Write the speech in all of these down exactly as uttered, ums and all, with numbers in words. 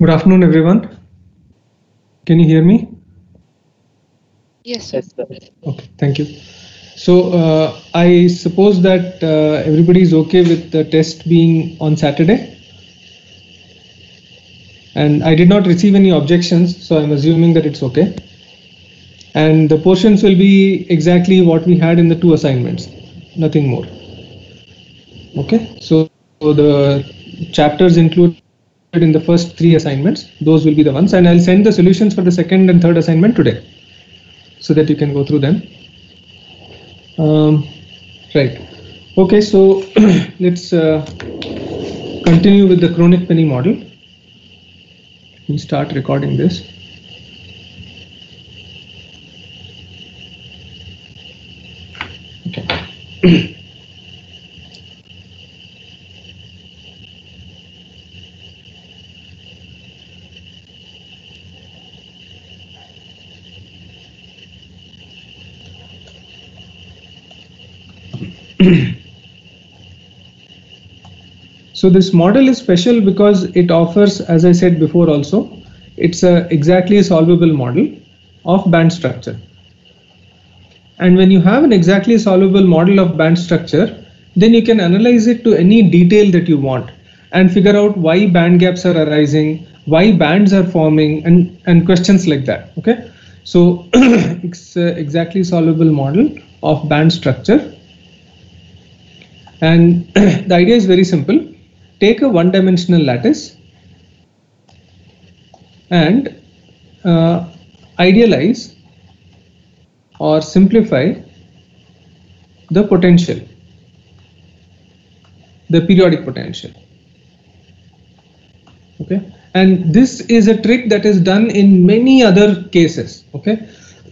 Good afternoon, everyone. Can you hear me? Yes, sir. Okay, thank you. So uh, I suppose that uh, everybody is okay with the test being on Saturday. And I did not receive any objections, so I'm assuming that it's okay. And the portions will be exactly what we had in the two assignments, nothing more. Okay, so the chapters included in the first three assignments, those will be the ones, and I'll send the solutions for the second and third assignment today, so that you can go through them. Um, right. Okay, so let's uh, continue with the Kronig-Penney model. Let me start recording this. Okay. So this model is special because it offers, as I said before also, it's a exactly a solvable model of band structure. And when you have an exactly solvable model of band structure, then you can analyze it to any detail that you want and figure out why band gaps are arising, why bands are forming, and, and questions like that. Okay, so it's an exactly solvable model of band structure. And the idea is very simple. Take a one-dimensional lattice and uh, idealize or simplify the potential, the periodic potential. Okay, and this is a trick that is done in many other cases. Okay,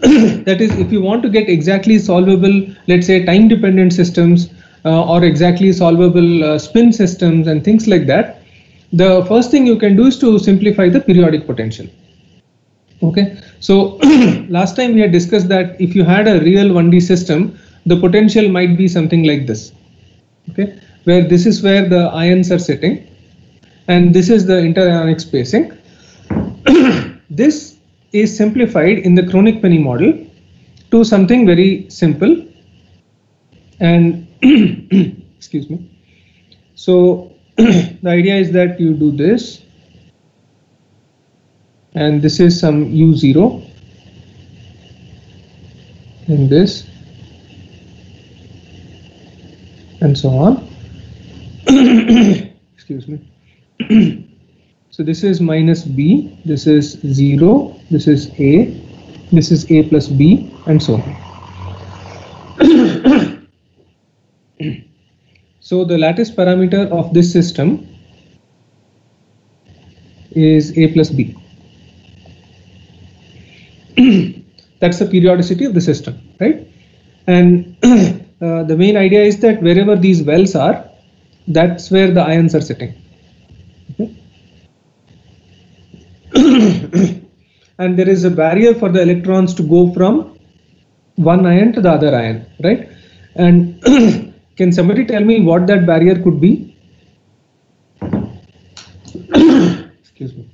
that is, if you want to get exactly solvable, let's say time-dependent systems, Uh, or exactly solvable uh, spin systems and things like that, the first thing you can do is to simplify the periodic potential. Okay, so last time we had discussed that if you had a real one D system, the potential might be something like this. Okay, where this is where the ions are sitting, and this is the interionic spacing. This is simplified in the Kronig-Penney model to something very simple. And excuse me. So the idea is that you do this, and this is some u zero, and this, and so on. Excuse me. So this is minus b, this is zero, this is a, this is a plus b, and so on. So the lattice parameter of this system is a plus b. That's the periodicity of the system, right? And uh, the main idea is that wherever these wells are, that's where the ions are sitting. Okay? And there is a barrier for the electrons to go from one ion to the other ion, right? And can somebody tell me what that barrier could be? Excuse me.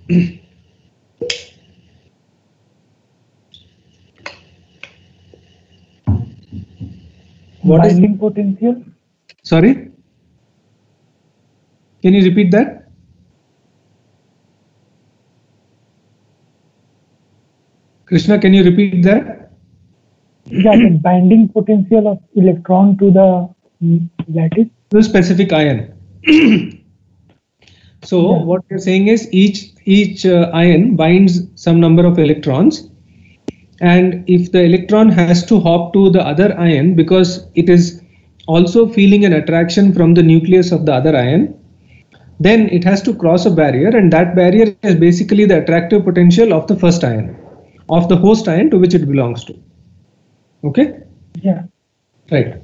What is binding potential? Sorry? Can you repeat that? Krishna, can you repeat that? Yeah, the binding potential of electron to the lattice, the specific ion. So yeah. What you're saying is each each uh, ion binds some number of electrons, and if the electron has to hop to the other ion because it is also feeling an attraction from the nucleus of the other ion, then it has to cross a barrier, and that barrier is basically the attractive potential of the first ion, of the host ion to which it belongs to. Okay? Yeah. Right.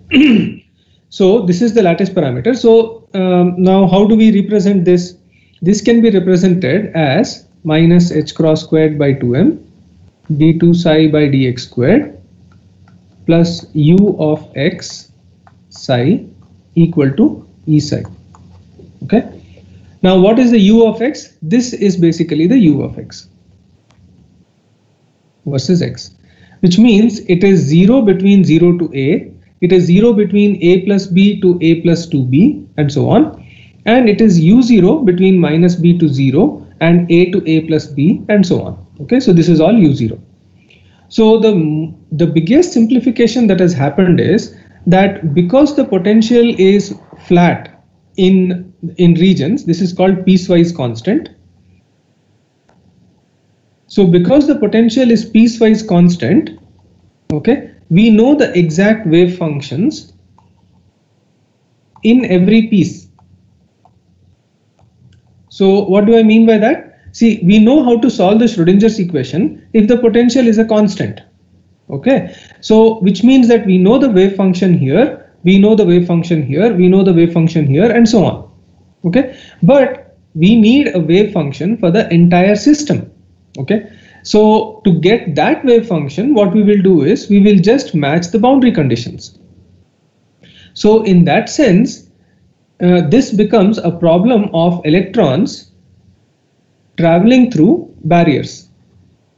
So this is the lattice parameter. So um, now how do we represent this? This can be represented as minus h cross squared by two m d two psi by dx squared plus u of x psi equal to e psi. Okay. Now what is the u of x? This is basically the u of x versus x, which means it is zero between zero to a, it is zero between a plus b to a plus two b and so on, and it is u zero between minus b to zero and a to a plus b and so on. Okay, so this is all u zero. So the, the biggest simplification that has happened is that because the potential is flat in, in regions, this is called piecewise constant. So because the potential is piecewise constant, okay, we know the exact wave functions in every piece. So what do I mean by that? See, we know how to solve the Schrödinger's equation if the potential is a constant. Okay, so which means that we know the wave function here, we know the wave function here, we know the wave function here and so on. Okay, but we need a wave function for the entire system. Okay, so to get that wave function, what we will do is we will just match the boundary conditions. So in that sense, uh, this becomes a problem of electrons traveling through barriers.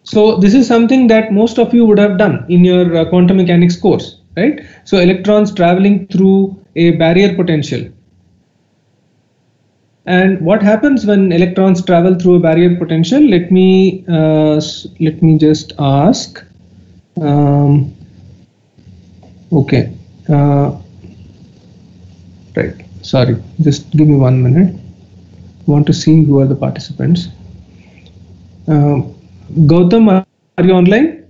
So this is something that most of you would have done in your uh, quantum mechanics course, right? So electrons traveling through a barrier potential. And what happens when electrons travel through a barrier potential? Let me uh, let me just ask. Um, okay, uh, right. Sorry, just give me one minute. I want to see who are the participants. Uh, Gautam, are you online?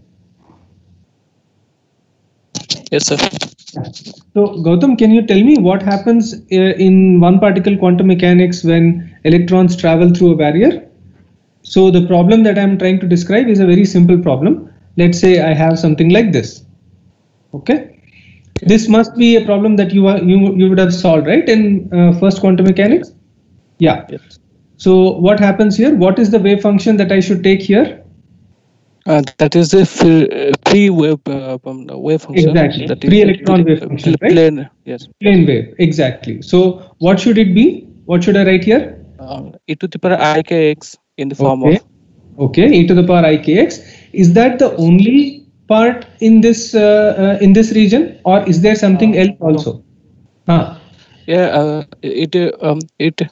Yes, sir. So Gautam, can you tell me what happens in one particle quantum mechanics when electrons travel through a barrier? So the problem that I'm trying to describe is a very simple problem. Let's say I have something like this. Okay. This must be a problem that you are, you, you would have solved, right, in uh, first quantum mechanics? Yeah. Yes. So what happens here? What is the wave function that I should take here? Uh, that is the free wave, uh, wave function. Exactly. That free electron wave function, right? Plane, yes. Plane wave, exactly. So what should it be? What should I write here? Um, e to the power ikx in the form okay. of. Okay, e to the power ikx. Is that the only part in this uh, uh, in this region, or is there something uh, else also? No. Huh. Yeah, uh, it um, it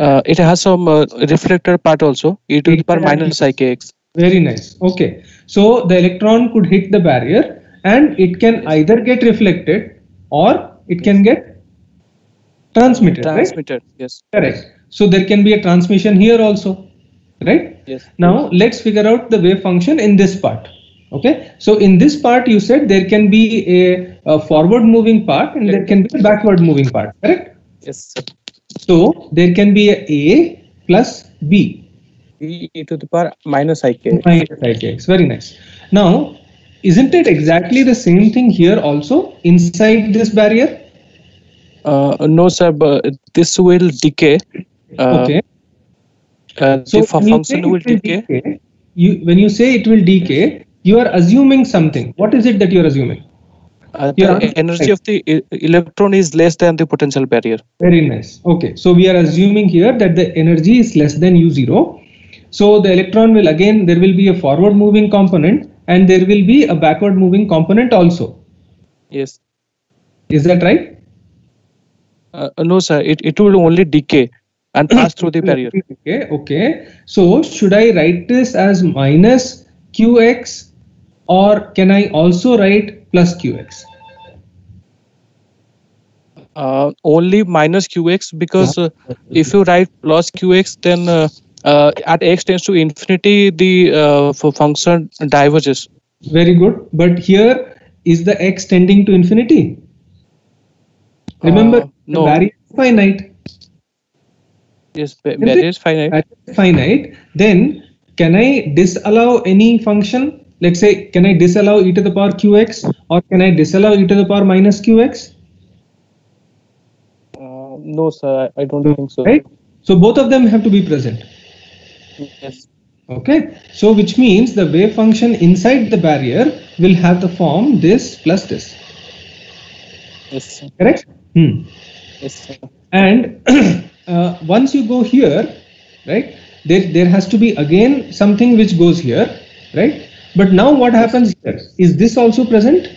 uh, it has some uh, reflector part also. E to the power minus ikx. Very nice. Okay. So the electron could hit the barrier and it can either get reflected or it can get transmitted. Transmitted. Right? Yes. Correct. So there can be a transmission here also. Right? Yes. Now let's figure out the wave function in this part. Okay. So in this part, you said there can be a, a forward moving part and there can be a backward moving part. Correct? Yes. So there can be a A plus B. E to the power minus ikx. Minus ikx. Very nice. Now, isn't it exactly the same thing here also inside this barrier? Uh, no, sir. But this will decay. Uh, okay. Uh, so the function will decay. decay. You, when you say it will decay, you are assuming something. What is it that you are assuming? Uh, the yeah. energy of the electron is less than the potential barrier. Very nice. Okay. So we are assuming here that the energy is less than u zero. So the electron will again, there will be a forward moving component and there will be a backward moving component also. Yes. Is that right? Uh, no, sir. It, it will only decay and pass through the barrier. Okay. Okay. So should I write this as minus qx or can I also write plus qx? Uh, only minus qx, because uh, if you write plus qx, then uh, Uh, at x tends to infinity, the uh, function diverges. Very good. But here, is the x tending to infinity? Remember, uh, no. the barrier is finite. Yes, barrier is finite. Barrier is finite. Then, can I disallow any function? Let's say, can I disallow e to the power qx or can I disallow e to the power minus qx? Uh, no, sir. I don't think so. Right? So, both of them have to be present. Yes. Okay. So which means the wave function inside the barrier will have the form this plus this. Yes. Sir. Correct? Hmm. Yes. Sir. And uh, once you go here, right? There, there has to be again something which goes here, right? But now what happens here? Is this also present?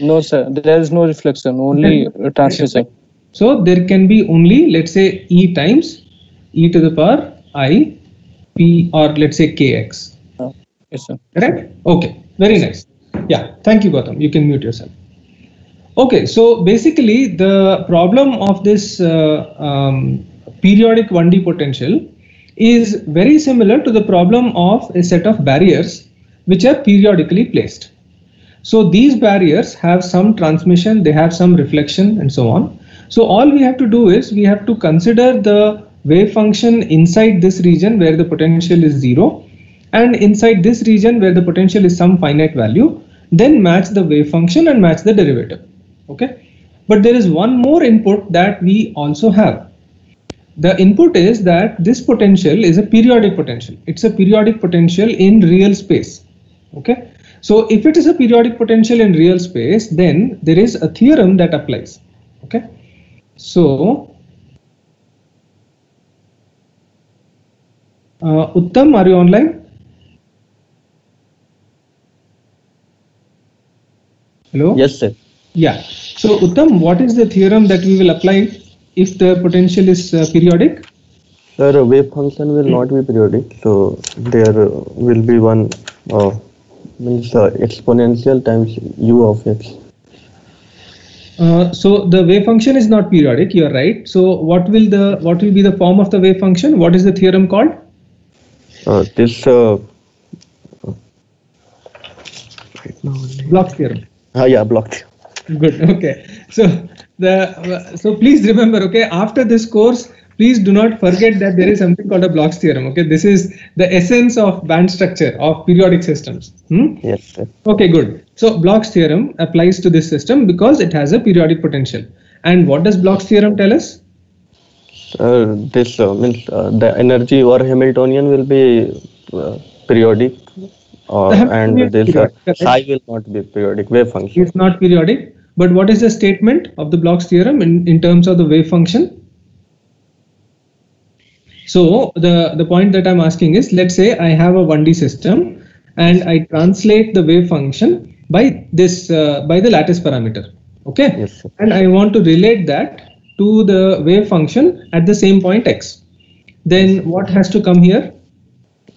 No, sir. There is no reflection, only transmission. So there can be only, let's say, e times e to the power I p, or let's say kx. Yes, sir. Correct? Okay. Very nice. Yeah. Thank you, Gautam. You can mute yourself. Okay. So basically, the problem of this uh, um, periodic one D potential is very similar to the problem of a set of barriers which are periodically placed. So these barriers have some transmission, they have some reflection and so on. So all we have to do is we have to consider the wave function inside this region where the potential is zero, and inside this region where the potential is some finite value, then match the wave function and match the derivative. Okay. But there is one more input that we also have. The input is that this potential is a periodic potential. It's a periodic potential in real space. Okay. So if it is a periodic potential in real space, then there is a theorem that applies. Okay. So, uh, Uttam, are you online? Hello? Yes, sir. Yeah. So, Uttam, what is the theorem that we will apply if the potential is uh, periodic? Sir, wave function will not be periodic. So, there will be one uh, means uh, exponential times u of x. Uh, so, the wave function is not periodic, you are right. So, what will the what will be the form of the wave function? What is the theorem called? Uh, this uh, Bloch's theorem. Uh, yeah, Bloch's theorem. Good, okay. So, the, uh, so please remember, okay, after this course, please do not forget that there is something called a Bloch's theorem. Okay, this is the essence of band structure of periodic systems. Hmm? Yes, sir. Okay, good. So Bloch's theorem applies to this system because it has a periodic potential. And what does Bloch's theorem tell us? Uh, this uh, means uh, the energy or Hamiltonian will be uh, periodic. Or, and this uh, psi will not be periodic wave function. It's not periodic. But what is the statement of the Bloch's theorem in, in terms of the wave function? So the, the point that I'm asking is, let's say I have a one D system and I translate the wave function by this, uh, by the lattice parameter. Okay. Yes, sir. And I want to relate that to the wave function at the same point x. Then what has to come here?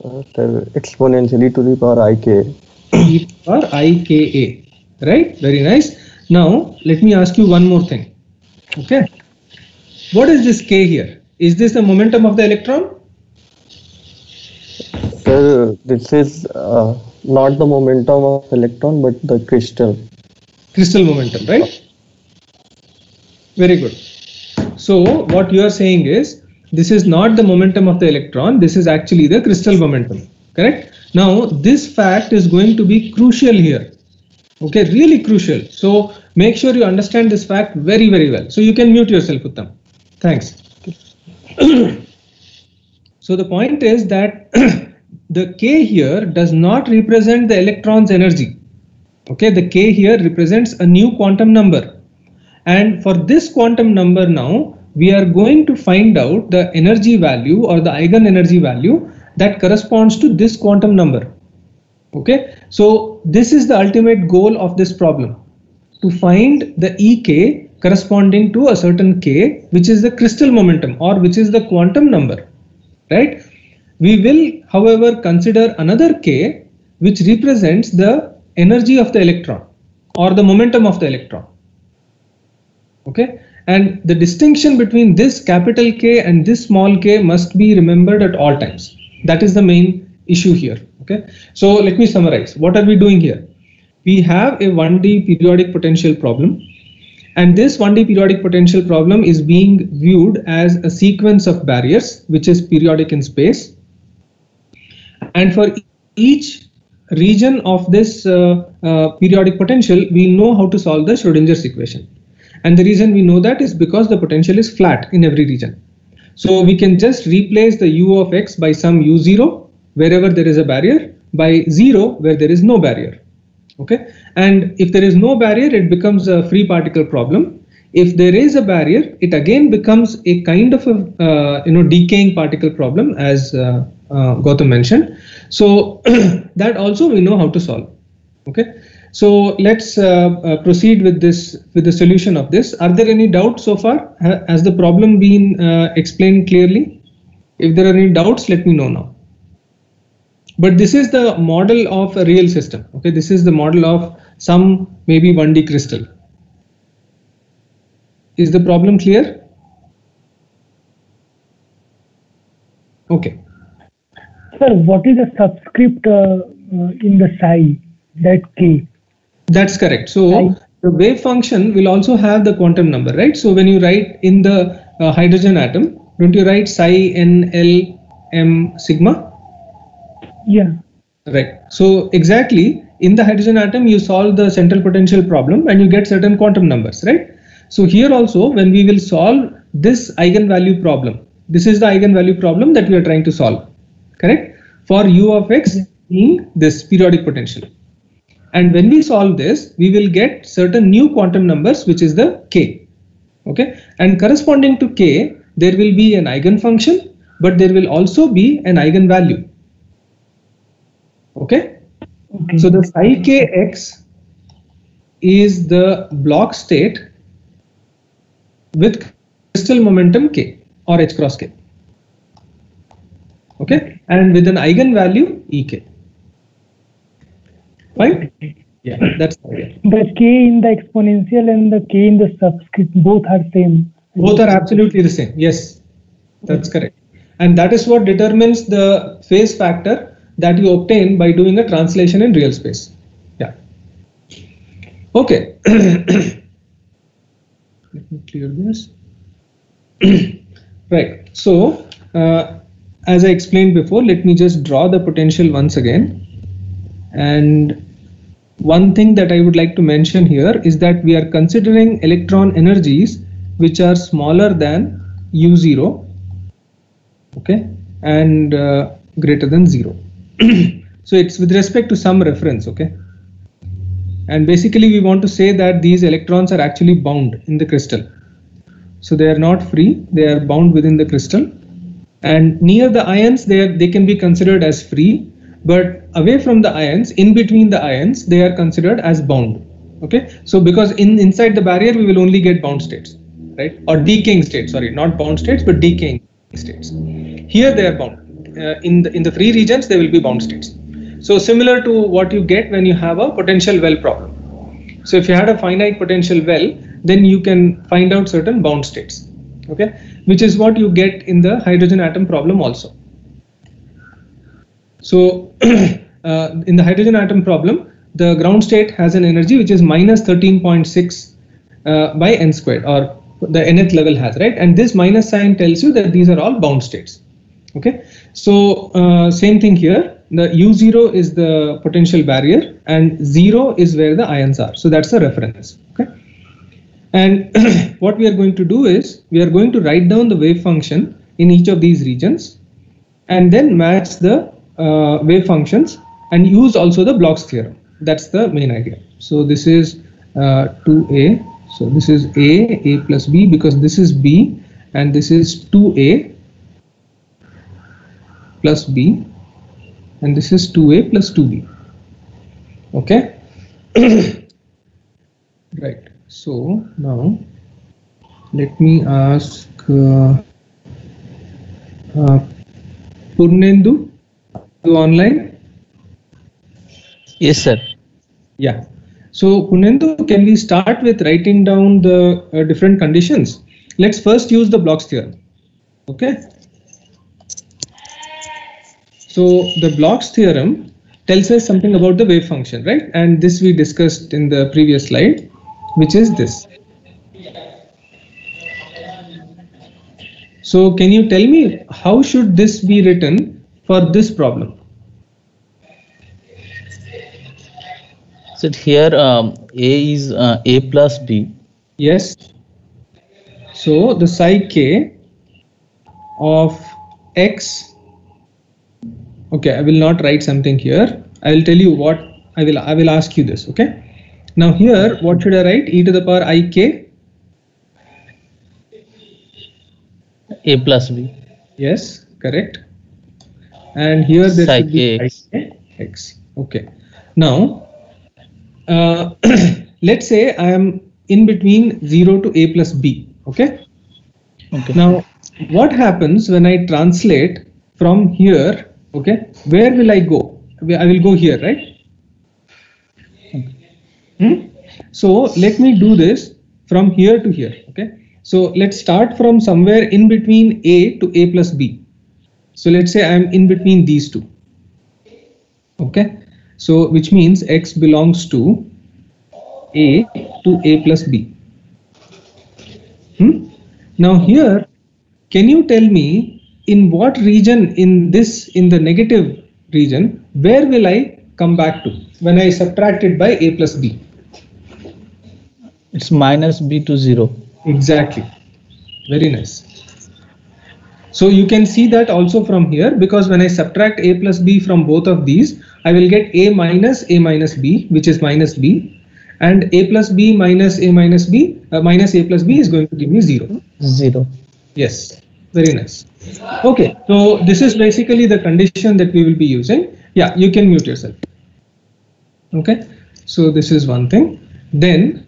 Uh, sir, exponentially to the power I k e to the power I k a. Right. Very nice. Now, let me ask you one more thing. Okay. What is this k here? Is this the momentum of the electron? Sir, this is uh, not the momentum of the electron, but the crystal. Crystal momentum, right? Very good. So, what you are saying is, this is not the momentum of the electron. This is actually the crystal momentum, correct? Now, this fact is going to be crucial here. Okay, really crucial. So make sure you understand this fact very, very well. So you can mute yourself, Uttam. Thanks. So the point is that the K here does not represent the electron's energy. Okay, the K here represents a new quantum number. And for this quantum number now, we are going to find out the energy value or the eigenenergy value that corresponds to this quantum number. Okay, so this is the ultimate goal of this problem, to find the E K corresponding to a certain K, which is the crystal momentum or which is the quantum number, right? We will, however, consider another K which represents the energy of the electron or the momentum of the electron. Okay, and the distinction between this capital K and this small k must be remembered at all times. That is the main issue here. Okay. So let me summarize. What are we doing here? We have a one D periodic potential problem, and this one D periodic potential problem is being viewed as a sequence of barriers which is periodic in space, and for each region of this uh, uh, periodic potential we know how to solve the Schrödinger's equation, and the reason we know that is because the potential is flat in every region. So we can just replace the u of x by some u zero wherever there is a barrier, by zero where there is no barrier. Okay, and if there is no barrier, it becomes a free particle problem. If there is a barrier, it again becomes a kind of a uh, you know decaying particle problem, as uh, uh, Gautam mentioned. So that also we know how to solve. Okay, so let's uh, uh, proceed with this with the solution of this. Are there any doubts so far? Ha has the problem been uh, explained clearly? If there are any doubts, let me know now. But this is the model of a real system. Okay, this is the model of some maybe one D crystal. Is the problem clear? Okay. Sir, what is the subscript uh, uh, in the psi, that k? That's correct. So psi, the wave function will also have the quantum number, right? So when you write in the uh, hydrogen atom, don't you write psi n l m sigma? Yeah. Right. So exactly in the hydrogen atom, you solve the central potential problem and you get certain quantum numbers, right? So here also, when we will solve this eigenvalue problem, this is the eigenvalue problem that we are trying to solve, correct? For u of x being this periodic potential. And when we solve this, we will get certain new quantum numbers, which is the k, okay? And corresponding to k, there will be an eigenfunction, but there will also be an eigenvalue, okay? Okay. So the psi kx is the Bloch state with crystal momentum k or h cross k, okay, and with an eigenvalue ek. Right? Yeah, that's the idea. The k in the exponential and the k in the subscript, both are same. Both are absolutely the same. Yes, that's correct. And that is what determines the phase factor that you obtain by doing a translation in real space. Yeah. Okay. Let me clear this. Right. So, uh, as I explained before, let me just draw the potential once again. And one thing that I would like to mention here is that we are considering electron energies which are smaller than u zero, okay, and uh, greater than zero. So it's with respect to some reference, okay. And basically we want to say that these electrons are actually bound in the crystal. So they are not free, they are bound within the crystal. And near the ions, they, are, they can be considered as free, but away from the ions, in between the ions, they are considered as bound. Okay, so because in inside the barrier, we will only get bound states, right? Or decaying states, sorry, not bound states, but decaying states. Here they are bound. Uh, in, the, in the free regions, they will be bound states. So similar to what you get when you have a potential well problem. So if you had a finite potential well, then you can find out certain bound states, okay? Which is what you get in the hydrogen atom problem also. So uh, in the hydrogen atom problem, the ground state has an energy which is minus thirteen point six uh, by n squared, or the nth level has, right? And this minus sign tells you that these are all bound states, okay? So uh, same thing here. The u zero is the potential barrier and zero is where the ions are. So that's the reference. Okay. And what we are going to do is we are going to write down the wave function in each of these regions and then match the uh, wave functions and use also the Bloch's theorem. That's the main idea. So this is uh, two a. So this is a, a plus b, because this is b, and this is two a plus b. And this is two a plus two b. Okay. Right. So now let me ask uh, uh, Purnendu, you online? Yes, sir. Yeah. So Purnendu, can we start with writing down the uh, different conditions? Let's first use the Bloch's theorem. Okay. So the Bloch's theorem tells us something about the wave function, right? And this we discussed in the previous slide, which is this. So can you tell me how should this be written for this problem? So here um, A is uh, A plus B. Yes. So the psi k of x. Okay, I will not write something here. I will tell you what I will I will ask you this. Okay, now here what should I write? E to the power I k A plus B. Yes, correct. And here there should be X. X. Okay. Now, uh, let's say I am in between zero to A plus B. Okay. Okay. Now, what happens when I translate from here? Okay. Where will I go? I will go here, right? Okay. Hmm? So let me do this from here to here. Okay. So let's start from somewhere in between A to A plus B. So let's say I'm in between these two. Okay. So which means X belongs to A to A plus B. Hmm? Now here, can you tell me in what region in this, in the negative region, where will I come back to when I subtract it by A plus B? It's minus B to zero. Exactly. Very nice. So you can see that also from here, because when I subtract A plus B from both of these, I will get A minus A minus B, which is minus B, and A plus B minus A minus B uh, minus A plus B is going to give me zero. Zero. Yes. Very nice. Okay. So this is basically the condition that we will be using. Yeah, you can mute yourself. Okay. So this is one thing. Then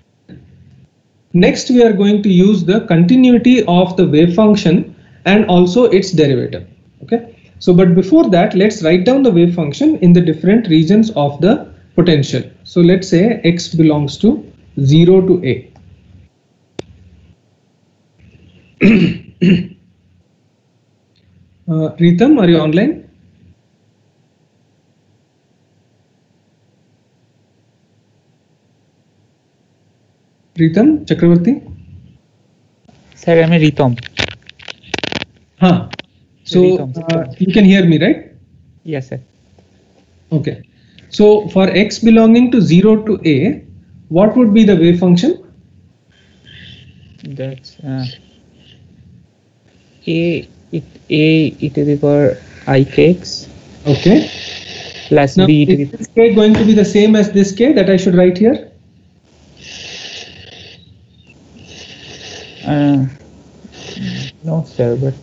next, we are going to use the continuity of the wave function and also its derivative. Okay. So, but before that, let's write down the wave function in the different regions of the potential. So let's say X belongs to zero to A. uh, Ritam, are you online? Ritam Chakravarti? Sir, I am Ritam. Huh. So uh, you can hear me, right? Yes, sir. Okay. So for X belonging to zero to A, what would be the wave function? That's uh, A, it, A e to the power I K X. Okay. Plus now, B to the power. Is this K going to be the same as this K that I should write here? Uh, no, sir, but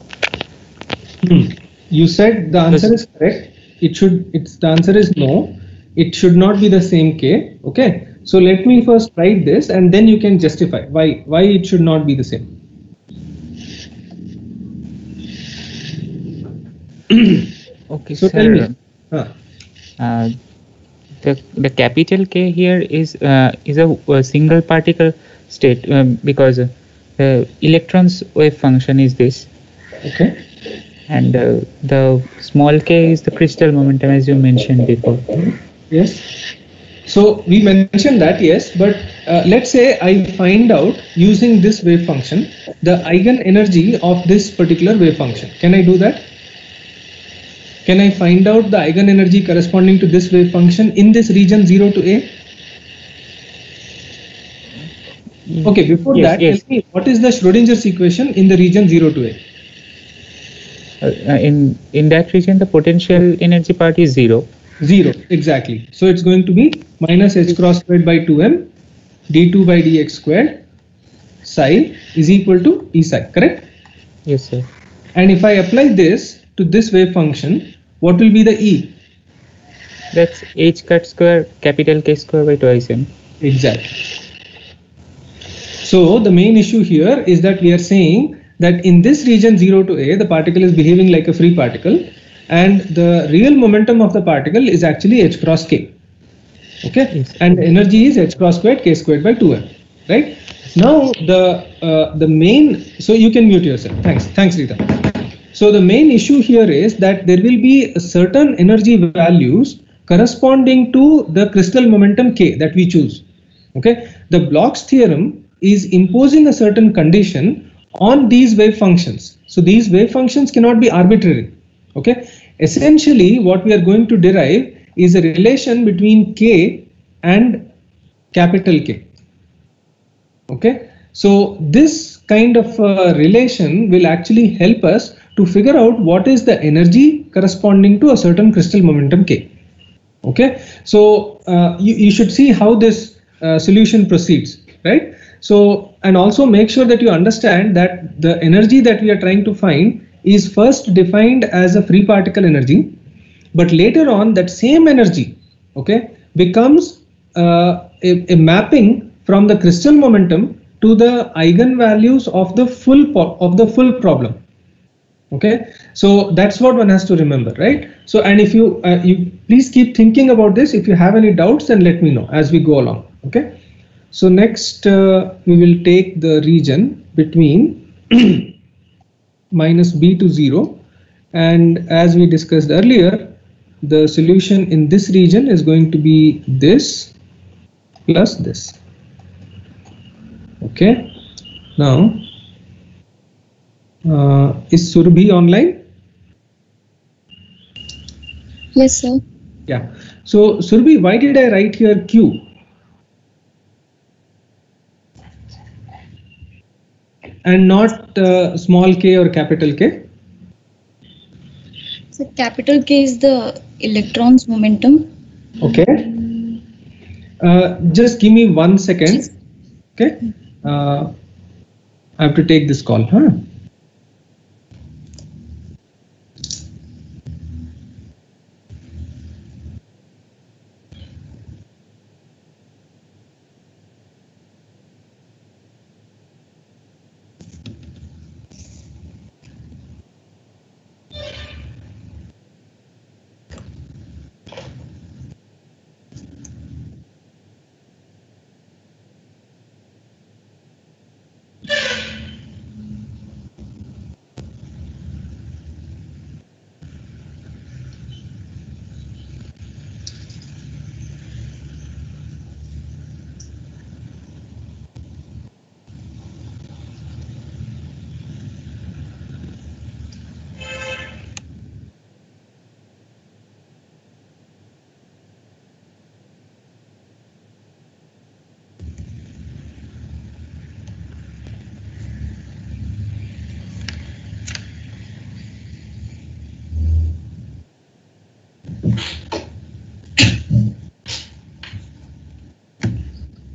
hmm. you said the answer is correct. It should, it's the answer is no. It should not be the same K. Okay. So let me first write this and then you can justify why, why it should not be the same. Okay, so sir, tell me. Huh. Uh, the, the capital K here is, uh, is a, a single particle state um, because uh, Uh, electron's wave function is this, okay, and uh, the small k is the crystal momentum, as you mentioned before. Yes. So we mentioned that, yes, but uh, let's say I find out using this wave function the eigen energy of this particular wave function. Can I do that? Can I find out the eigen energy corresponding to this wave function in this region zero to A? Okay, before yes, that, yes. Tell me, what is the Schrödinger's equation in the region zero to A? Uh, in, in that region, the potential energy part is zero. Zero, exactly. So it's going to be minus h cross squared by two m d two by dx squared psi is equal to E psi, correct? Yes, sir. And if I apply this to this wave function, what will be the E? That's h cut square capital K square by twice m. Exactly. So the main issue here is that we are saying that in this region zero to A, the particle is behaving like a free particle and the real momentum of the particle is actually h cross k. Okay. Yes. And energy is h cross squared k squared by two m. Right. Now the, uh, the main, so you can mute yourself. Thanks. Thanks, Rita. So the main issue here is that there will be a certain energy values corresponding to the crystal momentum k that we choose. Okay. The Bloch's theorem is imposing a certain condition on these wave functions. So these wave functions cannot be arbitrary. Okay. Essentially, what we are going to derive is a relation between K and capital K. Okay. So this kind of uh, relation will actually help us to figure out what is the energy corresponding to a certain crystal momentum K. Okay. So uh, you, you should see how this uh, solution proceeds, right? So, and also make sure that you understand that the energy that we are trying to find is first defined as a free particle energy, but later on that same energy, okay, becomes uh, a, a mapping from the crystal momentum to the eigenvalues of the full of the full problem. Okay, so that's what one has to remember, right? So, and if you uh, you please keep thinking about this. If you have any doubts, then let me know as we go along. Okay. So next uh, we will take the region between minus b to zero, and as we discussed earlier, the solution in this region is going to be this plus this. Okay, now uh, is Surabhi online? Yes, sir. Yeah. So Surabhi, why did I write here Q? And not uh, small k or capital K? So capital K is the electron's momentum. Okay. Uh, just give me one second. Okay. Uh, I have to take this call. Huh?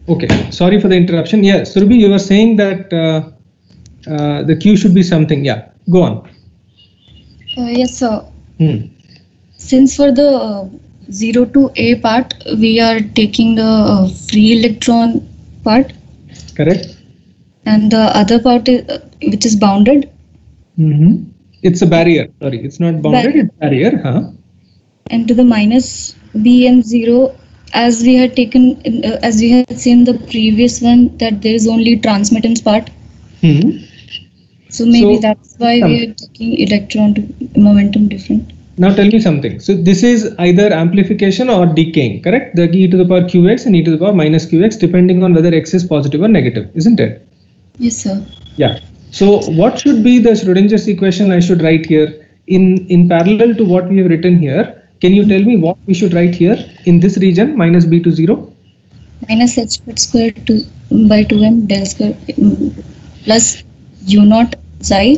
Okay, sorry for the interruption. Yeah, Surabhi, you were saying that uh, uh, the Q should be something. Yeah, go on. Uh, yes, sir. Hmm. Since for the uh, zero to A part, we are taking the uh, free electron part. Correct. And the other part, is, uh, which is bounded. Mm-hmm. It's a barrier. Sorry, it's not bounded, Bar it's barrier. Huh? And to the minus B and zero. As we had taken, uh, as we had seen the previous one, that there is only transmittance part. Mm-hmm. So maybe so, that's why um, we are taking electron to momentum different. Now tell me something. So this is either amplification or decaying, correct? The e to the power qx and e to the power minus qx, depending on whether x is positive or negative, isn't it? Yes, sir. Yeah. So what should be the Schrödinger's equation I should write here in, in parallel to what we have written here? Can you tell me what we should write here in this region, minus b to zero? Minus h squared to, by two m del square plus u naught psi.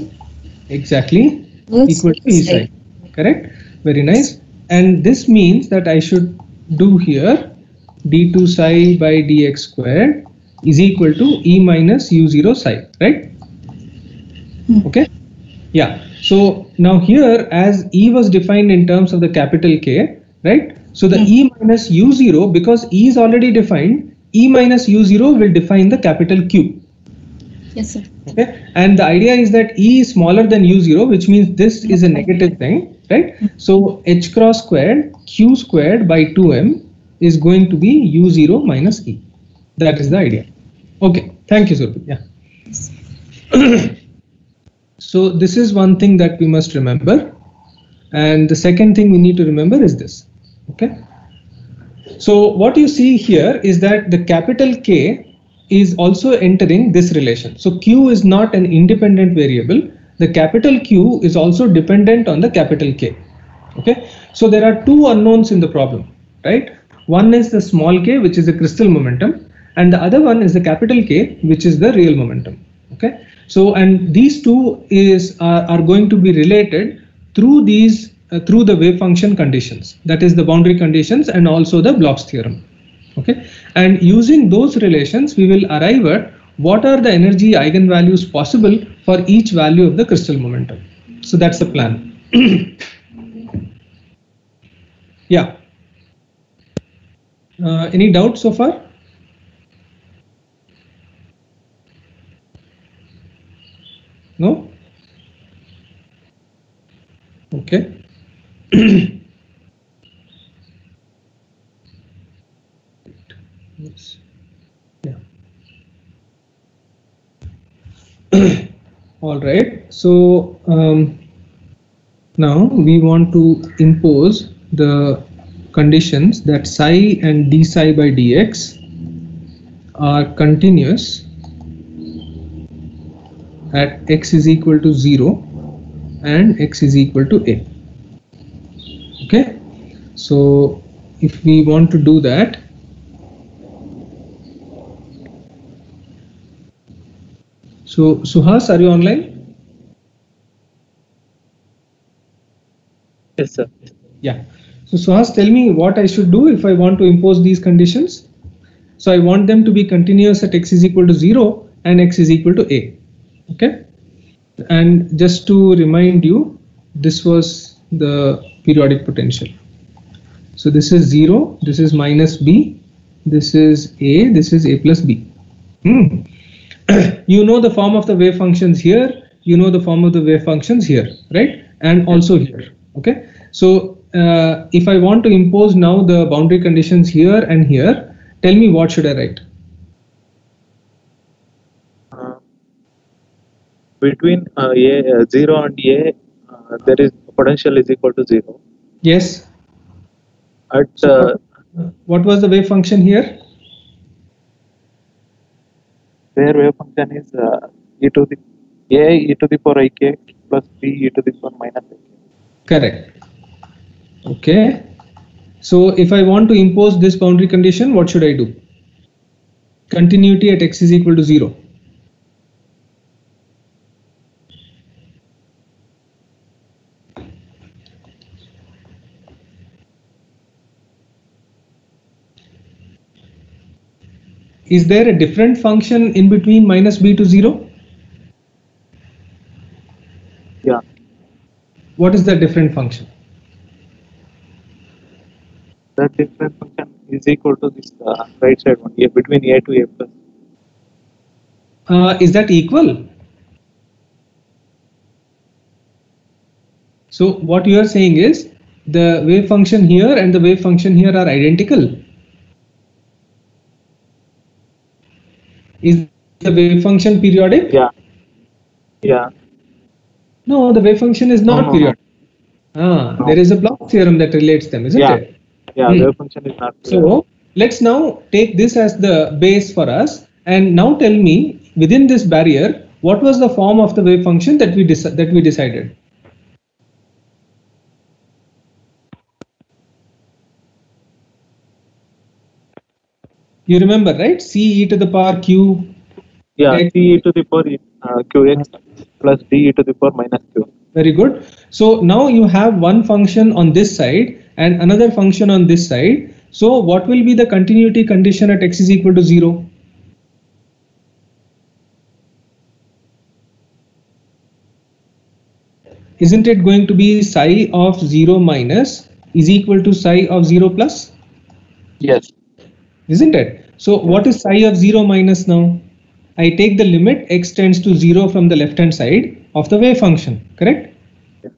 Exactly. Equal to e psi. Correct. Very nice. And this means that I should do here d two psi by dx squared is equal to e minus u zero psi. Right? Hmm. Okay. Yeah. So now here, as E was defined in terms of the capital K, right? So the mm-hmm. E minus U zero, because E is already defined, E minus U zero will define the capital Q. Yes, sir. Okay. And the idea is that E is smaller than U zero, which means this is a negative thing, right? Mm-hmm. So H cross squared Q squared by two m is going to be U zero minus E. That is the idea. Okay. Thank you, Surabhi. Yeah. Yes. So this is one thing that we must remember, and the second thing we need to remember is this. Okay. So what you see here is that the capital K is also entering this relation. So Q is not an independent variable. The capital Q is also dependent on the capital K. Okay. So there are two unknowns in the problem, right? One is the small k, which is the crystal momentum, and the other one is the capital K, which is the real momentum. Okay. So, and these two is uh, are going to be related through these uh, through the wave function conditions, that is the boundary conditions and also the Bloch's theorem. Okay, and using those relations we will arrive at what are the energy eigenvalues possible for each value of the crystal momentum. So that's the plan. Yeah. Uh, any doubts so far? No? Okay. Yes. Yeah. All right. So um, now we want to impose the conditions that psi and d psi by dx are continuous at x is equal to zero and x is equal to a. Okay, so if we want to do that, so Suhas, are you online? Yes, sir. Yeah. So Suhas, tell me what I should do if I want to impose these conditions. So I want them to be continuous at x is equal to zero and x is equal to a. Okay, and just to remind you, this was the periodic potential. So this is zero, this is minus b, this is a, this is a plus b. Hmm. You know the form of the wave functions here, you know the form of the wave functions here, right? And also here. Okay, so uh, if I want to impose now the boundary conditions here and here, tell me what should I write? Between uh, a, uh, zero and a, uh, there is potential is equal to zero. Yes. At so uh, what was the wave function here? Their wave function is uh, e to the a e to the power I k plus b e to the power minus I k. Correct. Okay. So if I want to impose this boundary condition, what should I do? Continuity at x is equal to zero. Is there a different function in between minus b to zero? Yeah. What is that different function? That different function is equal to this uh, right side one, yeah, between a to a plus. Uh, is that equal? So what you are saying is the wave function here and the wave function here are identical. Is the wave function periodic? Yeah. Yeah. No, the wave function is not no, no, periodic. No. Ah, no. There is a Bloch's theorem that relates them, isn't yeah. it? Yeah, hmm. Wave function is not periodic. So let's now take this as the base for us, and now tell me within this barrier, what was the form of the wave function that we that we decided? You remember, right? C e to the power q. Yeah, x. C e to the power uh, qx plus d e to the power minus q. Very good. So now you have one function on this side and another function on this side. So what will be the continuity condition at x is equal to zero? Isn't it going to be psi of zero minus is equal to psi of zero plus? Yes. Isn't it? So what is psi of zero minus now? I take the limit x tends to zero from the left hand side of the wave function, correct? Yeah.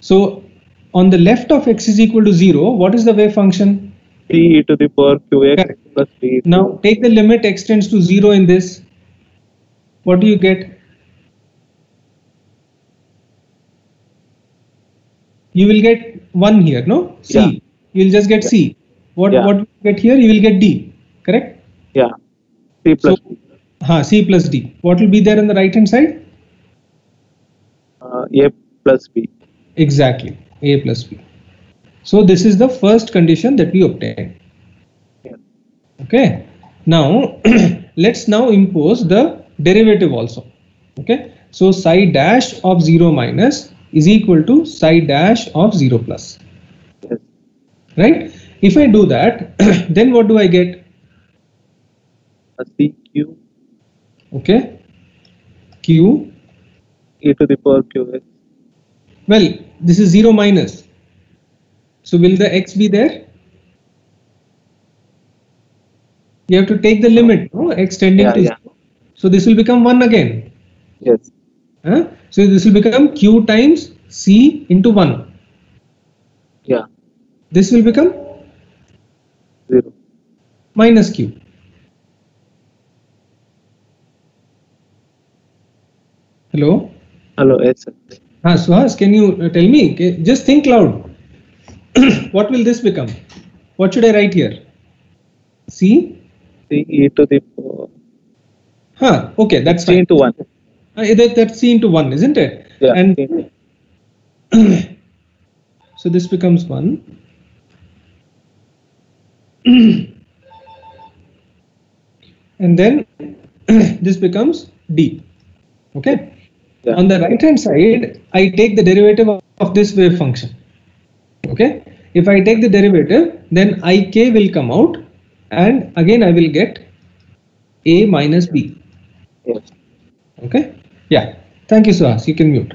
So on the left of x is equal to zero, what is the wave function? T e to the power qx correct. Plus t. Now take the limit x tends to zero in this. What do you get? You will get one here, no? C. Yeah. You will just get yeah. C. What yeah. what you get here, you will get D, correct? Yeah. C plus so, D. Ha, C plus D. What will be there on the right hand side? Uh, A plus B. Exactly. A plus B. So this is the first condition that we obtained. Yeah. Okay. Now let's now impose the derivative also. Okay. So psi dash of zero minus is equal to psi dash of zero plus. Yes. Right? If I do that, then what do I get? C Q Okay, q e to the power q. Well, this is zero minus. So will the x be there? You have to take the limit, no? X tending yeah, to yeah. zero. So this will become one again. Yes. Huh? So this will become q times c into one. Yeah. This will become zero minus q. Hello. Hello, yes. Ah, Suhas, can you uh, tell me? Okay, just think loud. What will this become? What should I write here? C? C e to the power. Huh, okay, that's fine. C into one. Uh, that, that's C into one, isn't it? Yeah. And so this becomes one. And then this becomes D. Okay? Yeah. On the right hand side, I take the derivative of this wave function. Okay? If I take the derivative, then ik will come out. And again, I will get a minus b. Yes. Okay. Yeah. Thank you, Suhas. You can mute.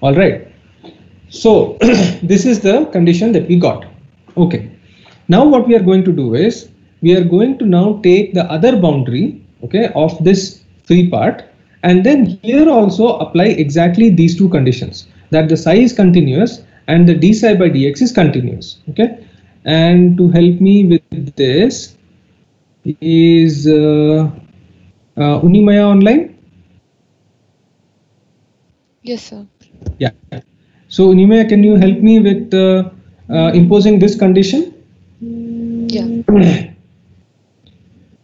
All right. So this is the condition that we got. Okay. Now what we are going to do is we are going to now take the other boundary, okay, of this free part, and then here also apply exactly these two conditions, that the psi is continuous and the d psi by dx is continuous. Okay, and to help me with this is uh, uh, Unimaya online? Yes, sir. Yeah. So Unimaya, can you help me with uh, uh, imposing this condition? Yeah.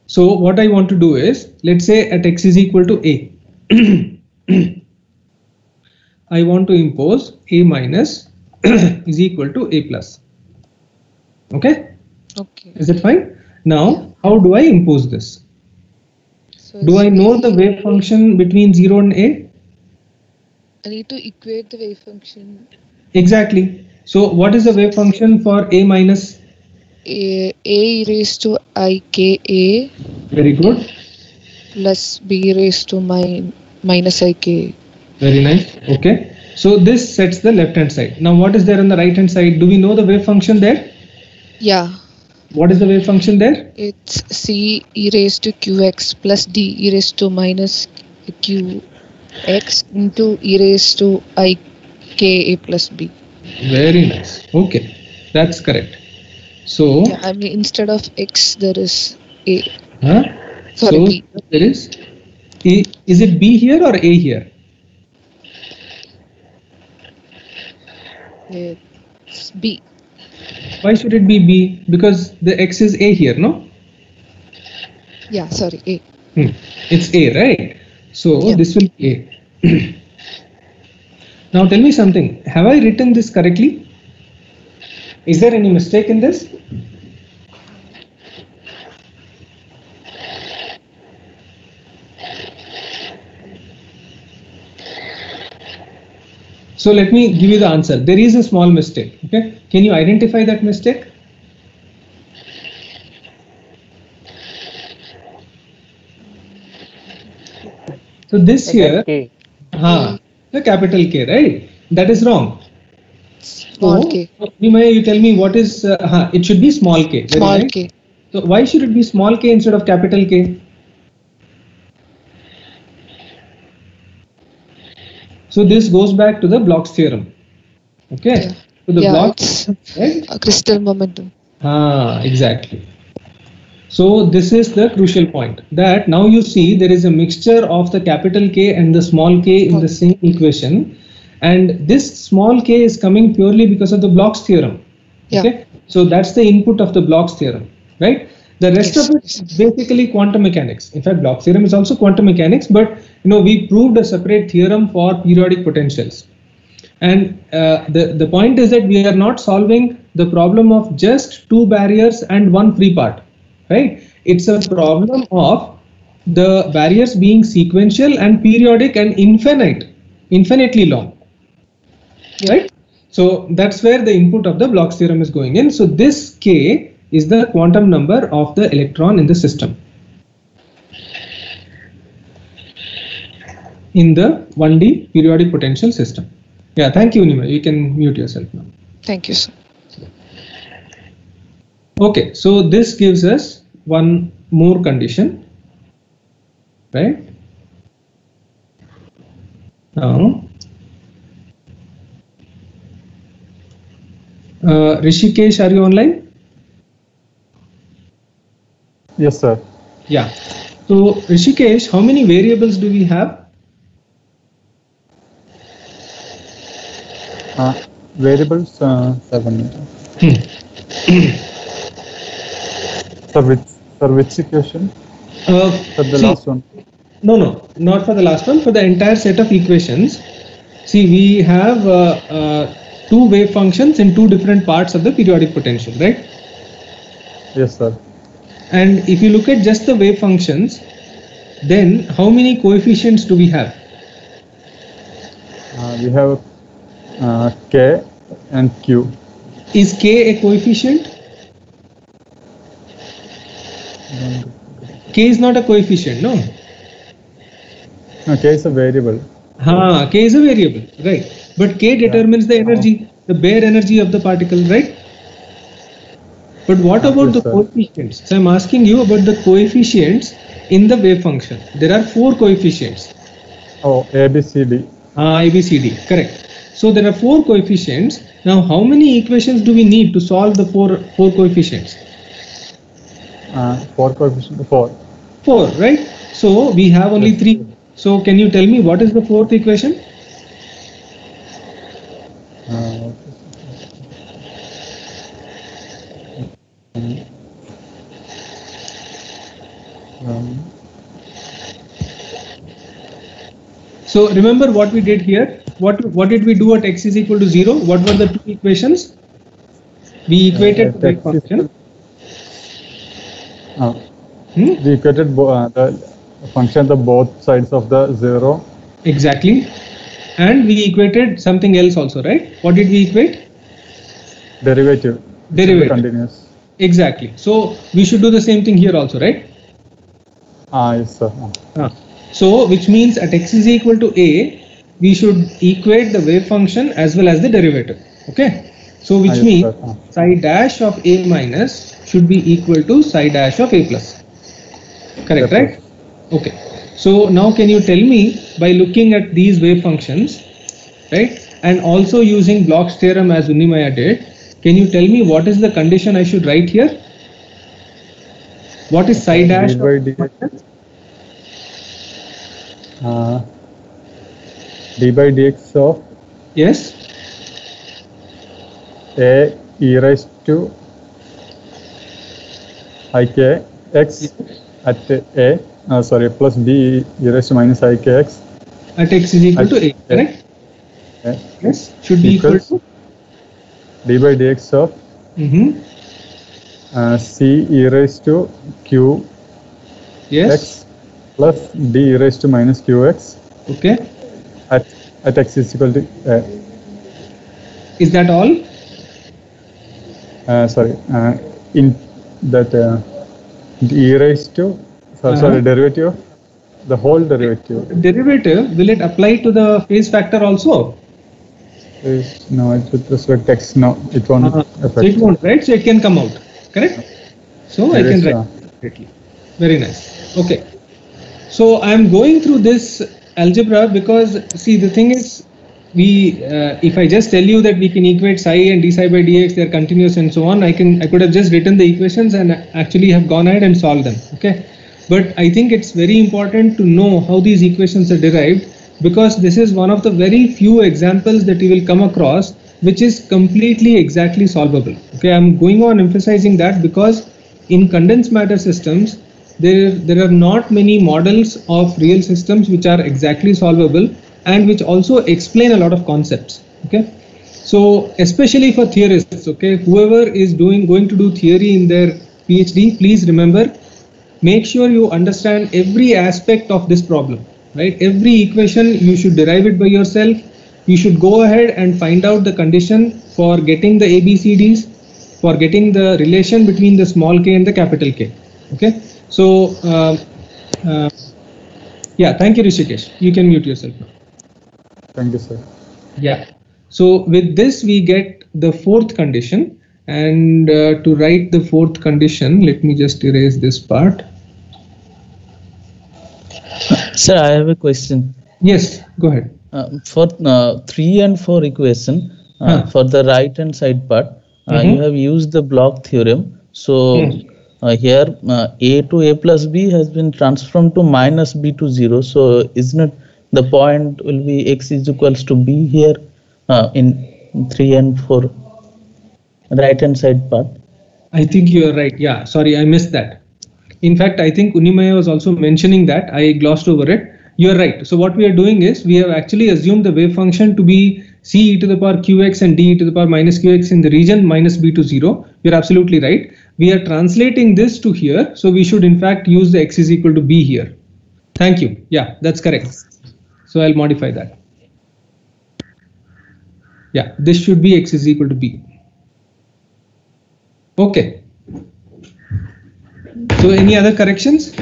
So what I want to do is, let's say at x is equal to a, I want to impose a minus is equal to a plus. Okay? Okay. Is it fine? Now, yeah. How do I impose this? So do I know the wave function between zero and a? I need to equate the wave function. Exactly. So what is the wave function for a minus? A, a raised to I k a. Very good. Plus b raised to my, minus I k. Very nice. Okay. So this sets the left hand side. Now what is there on the right hand side? Do we know the wave function there? Yeah. What is the wave function there? It's c e raised to qx plus d e raised to minus qx into e raised to I k a plus b. Very nice. Okay. That's correct. So yeah, I mean, instead of x there is a. Huh? Sorry, so b. There is a. Is it b here or a here? It's b. Why should it be b? Because the x is a here, no? Yeah, sorry, a. Hmm. It's a, right? So yeah. This will be a. Now tell me something. Have I written this correctly? Is there any mistake in this? So let me give you the answer. There is a small mistake. Okay, can you identify that mistake? So this here, K. Ah, the capital K, right? That is wrong. Small so, k. May you tell me what is? Uh, ah, it should be small k. Small right? k. So why should it be small k instead of capital K? So this goes back to the Bloch's theorem. Okay. Yeah. So the yeah, Bloch's right? A crystal momentum. Ah, exactly. So this is the crucial point, that now you see there is a mixture of the capital K and the small k in oh. the same equation, and this small k is coming purely because of the Bloch's theorem. Yeah. Okay. So that's the input of the Bloch's theorem, right? The rest yes. of it is basically quantum mechanics. In fact, Bloch's theorem is also quantum mechanics, but you know, we proved a separate theorem for periodic potentials. And uh, the, the point is that we are not solving the problem of just two barriers and one free part, right? It's a problem of the barriers being sequential and periodic and infinite, infinitely long, right? So that's where the input of the Bloch's theorem is going in. So this K is the quantum number of the electron in the system. In the one D periodic potential system. Yeah, thank you, Nima. You can mute yourself now. Thank you, sir. Okay, so this gives us one more condition, right? Now, uh, Rishikesh, are you online? Yes, sir. Yeah. So, Rishikesh, how many variables do we have? Uh, variables uh, seven. For which, for which equation? Uh, for the see, last one. No, no, not for the last one. For the entire set of equations. See, we have uh, uh, two wave functions in two different parts of the periodic potential, right? Yes, sir. And if you look at just the wave functions, then how many coefficients do we have? Uh, we have uh, K and Q. Is K a coefficient? K is not a coefficient, no? No, K is a variable. Ah, K is a variable, right? But K determines yeah. the energy, the bare energy of the particle, right? But what about yes, the sir. coefficients? So I'm asking you about the coefficients in the wave function. There are four coefficients. Oh, A, B, C, D. Ah, A, B, C, D, correct. So there are four coefficients. Now, how many equations do we need to solve the four four coefficients? Uh, four coefficients, four. Four, right? So we have only three. So can you tell me what is the fourth equation? Uh, um. So remember what we did here. What what did we do at x is equal to zero? What were the two equations? We equated uh, the wave function. Uh, hmm? We equated bo uh, the function of both sides of the zero. Exactly. And we equated something else also, right? What did we equate? Derivative. Derivative. Continuous. Exactly. So we should do the same thing here also, right? Ah, yes, sir. Ah. So which means at x is equal to a, we should equate the wave function as well as the derivative. Okay. So which means psi dash of a minus should be equal to psi dash of a plus. Correct, right? Okay. So now can you tell me by looking at these wave functions, right? And also using Bloch's theorem as Unimaya did, can you tell me what is the condition I should write here? What is psi dash of a minus? Uh, d by dx of yes a e raised to I k x yes. at a uh, sorry plus b e raised to minus I k x at x is equal to a, correct? A. Yes, should be equal to d by dx of mm-hmm. uh, c e raised to q yes x plus d e raised to minus q x okay At, at x is equal to uh, is that all? Uh, sorry, uh, in that uh, e raised to sorry, uh-huh. sorry derivative, the whole derivative. Derivative, will it apply to the phase factor also? Is, no, it's with respect to x. No, it won't uh-huh. affect. So it won't, right? So it can come out, correct? So it I can write. Uh, Very nice. Okay. So I am going through this algebra because see the thing is we uh, if I just tell you that we can equate psi and d psi by dx, they are continuous and so on, I can I could have just written the equations and actually have gone ahead and solved them, okay? But I think it's very important to know how these equations are derived because this is one of the very few examples that you will come across which is completely exactly solvable, okay? I'm going on emphasizing that because in condensed matter systems There, there are not many models of real systems which are exactly solvable and which also explain a lot of concepts, okay? So especially for theorists, okay, whoever is doing going to do theory in their PhD, please remember, make sure you understand every aspect of this problem, right? Every equation you should derive it by yourself. You should go ahead and find out the condition for getting the A B C Ds. for getting the relation between the small k and the capital K. Okay, so uh, uh, yeah, thank you, Rishikesh. You can mute yourself now. Thank you, sir. Yeah. So with this, we get the fourth condition, and uh, to write the fourth condition, let me just erase this part. Sir, I have a question. Yes, go ahead. Uh, for uh, three and four equation, uh, huh. for the right hand side part, uh, mm-hmm. you have used the Bloch's theorem. So hmm. uh, here uh, a to a plus b has been transformed to minus b to zero. So isn't it the point will be x is equals to b here uh, in three and four right hand side part? I think you are right. Yeah, sorry, I missed that. In fact, I think Unimaya was also mentioning that. I glossed over it. You are right. So what we are doing is we have actually assumed the wave function to be c e to the power qx and d e to the power minus qx in the region minus b to zero. You're absolutely right. We are translating this to here. So we should in fact use the x is equal to b here. Thank you. Yeah, that's correct. So I'll modify that. Yeah, this should be x is equal to b. Okay. So any other corrections?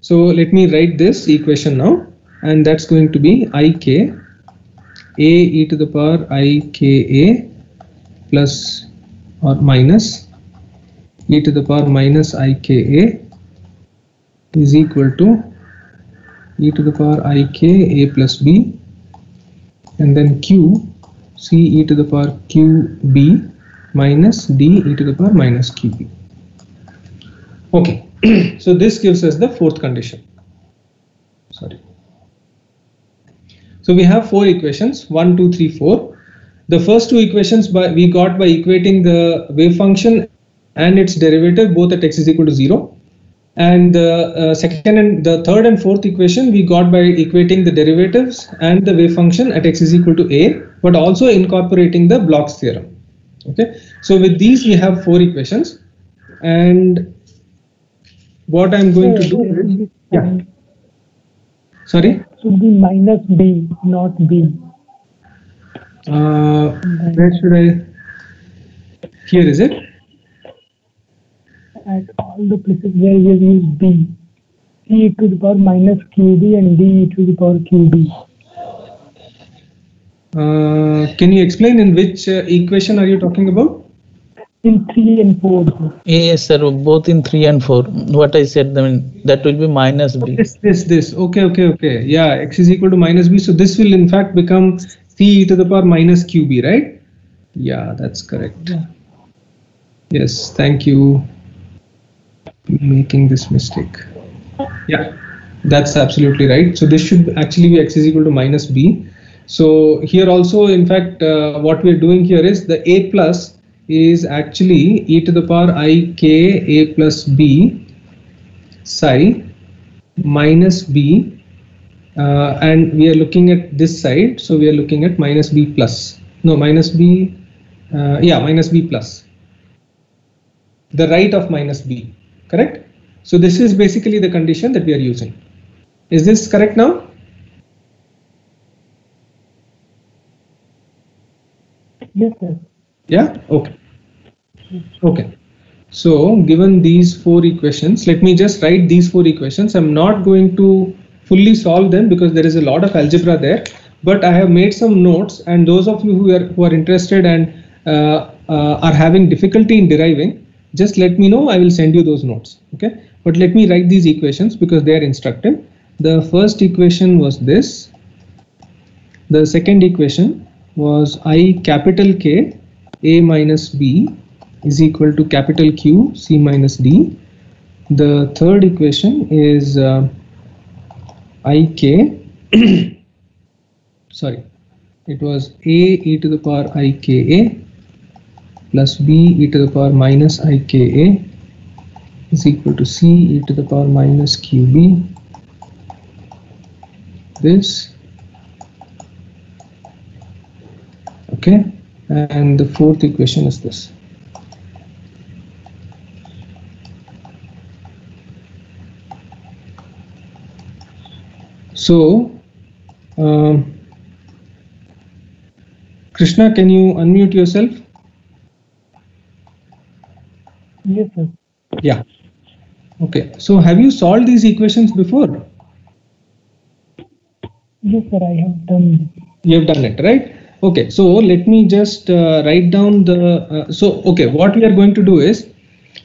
So let me write this equation now, and that's going to be ik a e to the power ika plus or minus e to the power minus ika is equal to e to the power ik a plus b, and then q c e to the power qb minus d e to the power minus qb. Okay. So this gives us the fourth condition. Sorry. So we have four equations, one, two, three, four. The first two equations by, we got by equating the wave function and its derivative both at x is equal to zero. And the uh, second and the third and fourth equation we got by equating the derivatives and the wave function at x is equal to a, but also incorporating the Bloch's theorem. Okay. So with these we have four equations, and what I'm going so to do, yeah. Sorry? Should be minus b, not b. Uh, where should I? Here is it? At all the places where you use b, e to the power minus qb and d e to the power qb. Uh, can you explain in which uh, equation are you talking about? In three and four. Yes, sir. Both in three and four. What I said, I mean, that will be minus b. Oh, this, this, this. Okay, okay, okay. Yeah, x is equal to minus b. So this will in fact become c e to the power minus qb, right? Yeah, that's correct. Yeah. Yes, thank you. Making this mistake. Yeah, that's absolutely right. So this should actually be x is equal to minus b. So here also, in fact, uh, what we're doing here is the a plus is actually e to the power I k a plus b psi minus b, uh, and we are looking at this side, so we are looking at minus b plus, no minus b, uh, yeah minus b plus, the right of minus b, correct? So this is basically the condition that we are using. Is this correct now? Yes, sir. Yeah, okay. Okay. So given these four equations, let me just write these four equations. I'm not going to fully solve them because there is a lot of algebra there, but I have made some notes, and those of you who are who are interested and uh, uh, are having difficulty in deriving, just let me know. I will send you those notes. Okay. But let me write these equations because they are instructive. The first equation was this. The second equation was I capital K a minus b is equal to capital Q c minus d. The third equation is uh, I k, sorry, it was a e to the power I k a plus b e to the power minus I k a is equal to c e to the power minus q b. This, okay. And the fourth equation is this. So, um, Krishna, can you unmute yourself? Yeah. Okay. So have you solved these equations before? Yes, sir. I have done. You have done it, right? Okay. So let me just uh, write down the. Uh, so okay, what we are going to do is,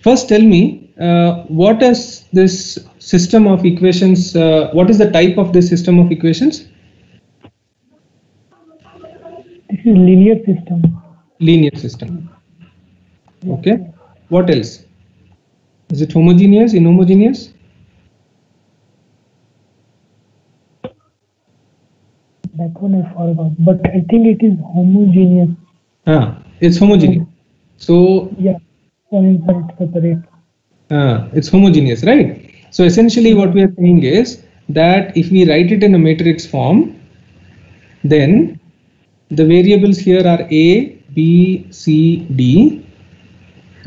first tell me uh, what is this system of equations? Uh, what is the type of this system of equations? This is linear system. Linear system. Okay. What else? Is it homogeneous, inhomogeneous? That one I forgot, but I think it is homogeneous. Ah, it's homogeneous. So yeah, separate. Ah, it's homogeneous, right? So essentially, what we are saying is that if we write it in a matrix form, then the variables here are A, B, C, D,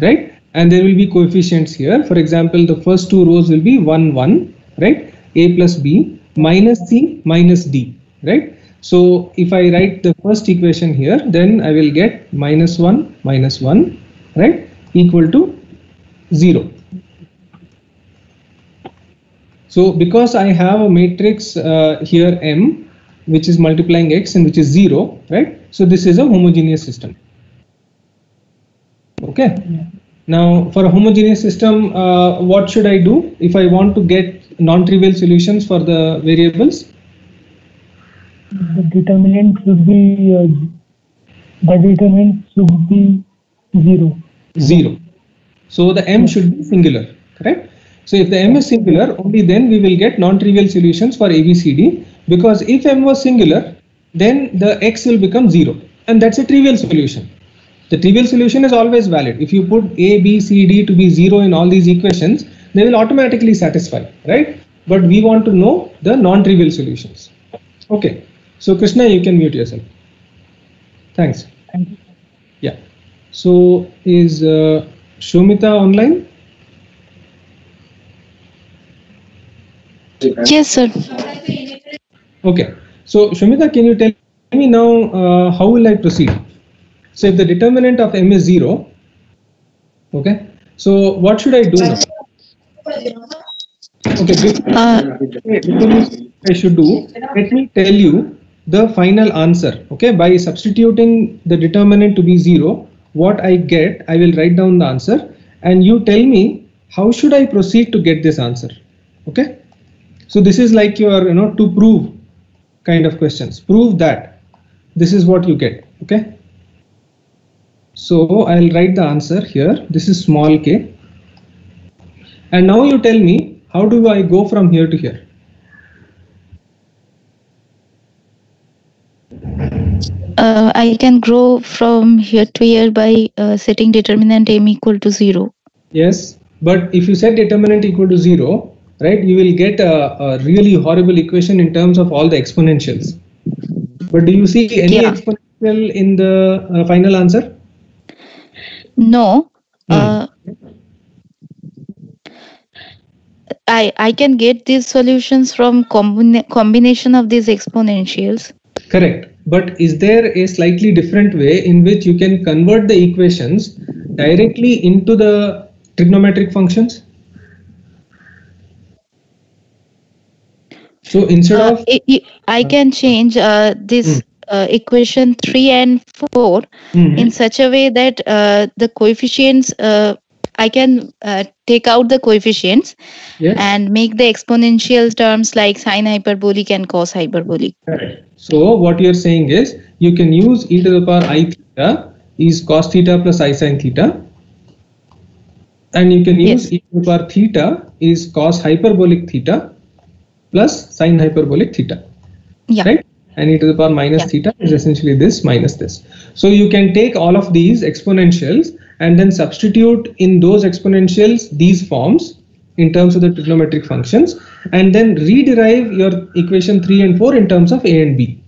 right? And there will be coefficients here. For example, the first two rows will be one, one, right? A plus B minus C minus D, right? So if I write the first equation here, then I will get minus one, minus one, right? Equal to zero. So because I have a matrix uh, here M, which is multiplying X and which is zero, right? So this is a homogeneous system. Okay. Yeah. Now, for a homogeneous system, uh, what should I do if I want to get non-trivial solutions for the variables? The determinant should be uh, the determinant should be zero. Zero. So the M should be singular, correct? So if the M is singular, only then we will get non-trivial solutions for A, B, C, D. Because if M was singular, then the X will become zero, and that's a trivial solution. The trivial solution is always valid. If you put A, B, C, D to be zero in all these equations, they will automatically satisfy, right? But we want to know the non-trivial solutions. Okay. So Krishna, you can mute yourself. Thanks. Thank you. Yeah. So is uh, Shomita online? Yes, sir. Okay. So Shomita, can you tell me now uh, how will I proceed? So if the determinant of M is zero, okay, so what should I do now? Okay, before uh, I should do, let me tell you the final answer. Okay, by substituting the determinant to be zero, what I get, I will write down the answer, and you tell me how should I proceed to get this answer. Okay, so this is like your, you know, to prove kind of questions. Prove that this is what you get. Okay. So I'll write the answer here. This is small k. And now you tell me, how do I go from here to here? Uh, I can grow from here to here by uh, setting determinant M equal to zero. Yes, but if you set determinant equal to zero, right, you will get a, a really horrible equation in terms of all the exponentials. But do you see any yeah. exponential in the uh, final answer? No, uh, I I can get these solutions from combina combination of these exponentials. Correct. But is there a slightly different way in which you can convert the equations directly into the trigonometric functions? So instead uh, of I, I can change uh, this. Mm. Uh, equation three and four mm-hmm. in such a way that uh, the coefficients uh, I can uh, take out the coefficients yes. and make the exponential terms like sine hyperbolic and cos hyperbolic. Correct. So what you're saying is you can use e to the power I theta is cos theta plus I sine theta, and you can use yes. e to the power theta is cos hyperbolic theta plus sine hyperbolic theta. Yeah. Right? And e to the power minus yeah. theta is essentially this minus this. So you can take all of these exponentials and then substitute in those exponentials these forms in terms of the trigonometric functions, and then rederive your equation three and four in terms of a and b.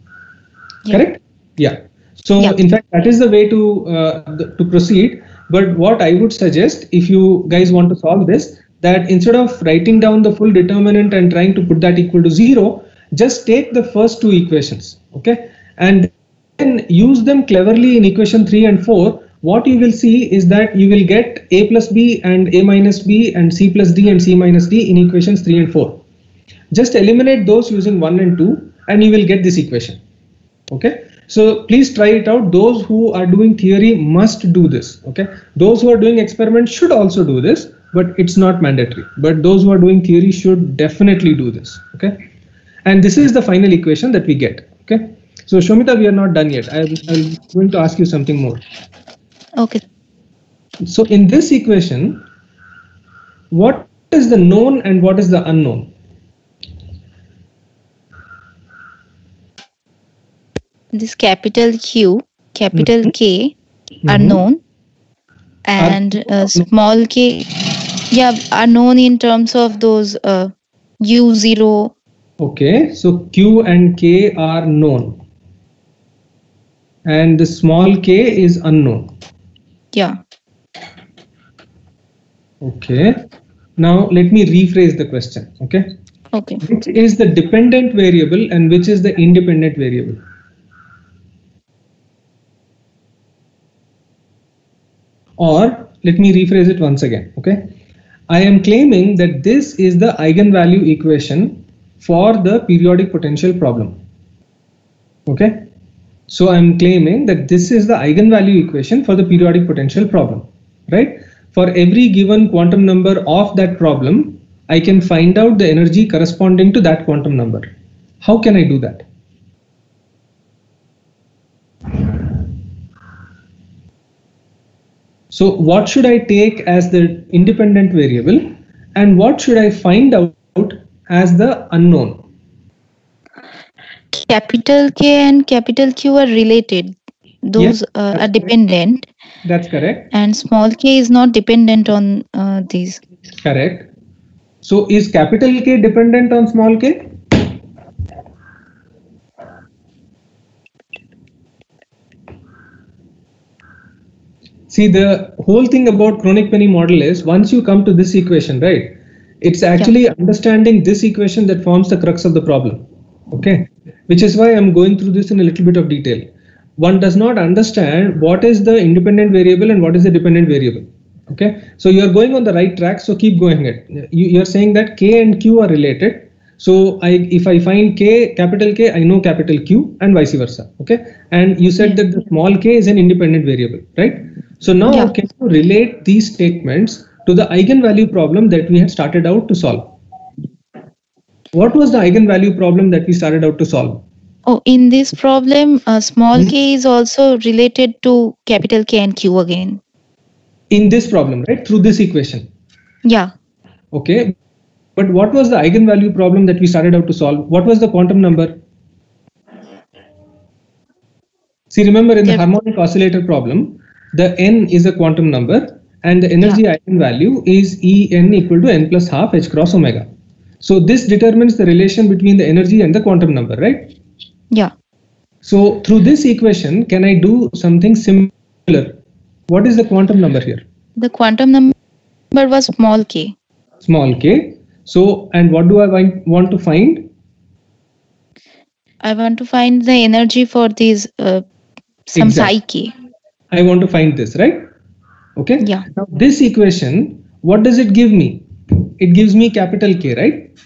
Yeah. Correct? Yeah. So yeah. in fact, that is the way to uh, the, to proceed. But what I would suggest, if you guys want to solve this, that instead of writing down the full determinant and trying to put that equal to zero, just take the first two equations, okay, and then use them cleverly in equation three and four what you will see is that you will get a plus b and a minus b and c plus d and c minus d in equations three and four. Just eliminate those using one and two and you will get this equation. Okay, so please try it out. Those who are doing theory must do this. Okay, those who are doing experiments should also do this, but it's not mandatory. But those who are doing theory should definitely do this. Okay, and this is the final equation that we get. Okay, so Shomita, we are not done yet. I am going to ask you something more. Okay. So in this equation, what is the known and what is the unknown? This capital Q, capital mm-hmm. K are mm-hmm. known, and uh, small k, yeah, are known in terms of those uh, U zero. Okay, so Q and K are known, and the small k is unknown. Yeah. Okay. Now let me rephrase the question. Okay. Okay. Which is the dependent variable and which is the independent variable? Or let me rephrase it once again. Okay. I am claiming that this is the eigenvalue equation for the periodic potential problem. Okay. So I am claiming that this is the eigenvalue equation for the periodic potential problem, right? For every given quantum number of that problem, I can find out the energy corresponding to that quantum number. How can I do that? So what should I take as the independent variable and what should I find out as the unknown? Capital K and capital Q are related. Those yes, uh, are dependent. That's correct. And small k is not dependent on uh, these. Correct. So is capital K dependent on small k? See, the whole thing about Kronig-Penney model is once you come to this equation, right? It's actually yeah. understanding this equation that forms the crux of the problem. Okay. Which is why I'm going through this in a little bit of detail. One does not understand what is the independent variable and what is the dependent variable. Okay, so you are going on the right track, so keep going ahead. You, you are saying that K and Q are related. So I, if I find K, capital K, I know capital Q and vice versa. Okay, and you said that the small k is an independent variable, right? So now yeah. can you relate these statements to the eigenvalue problem that we had started out to solve? What was the eigenvalue problem that we started out to solve? Oh, in this problem, uh, small hmm? k is also related to capital K and Q again. In this problem, right? Through this equation. Yeah. Okay. But what was the eigenvalue problem that we started out to solve? What was the quantum number? See, remember in the yeah. harmonic oscillator problem, the n is a quantum number and the energy yeah. eigenvalue is En equal to n plus half h cross omega. So this determines the relation between the energy and the quantum number, right? Yeah. So through this equation, can I do something similar? What is the quantum number here? The quantum number was small k. Small k. So, and what do I want to find? I want to find the energy for these uh, some exactly. psi k. I want to find this, right? Okay. Yeah. Now this equation, what does it give me? It gives me capital K, right?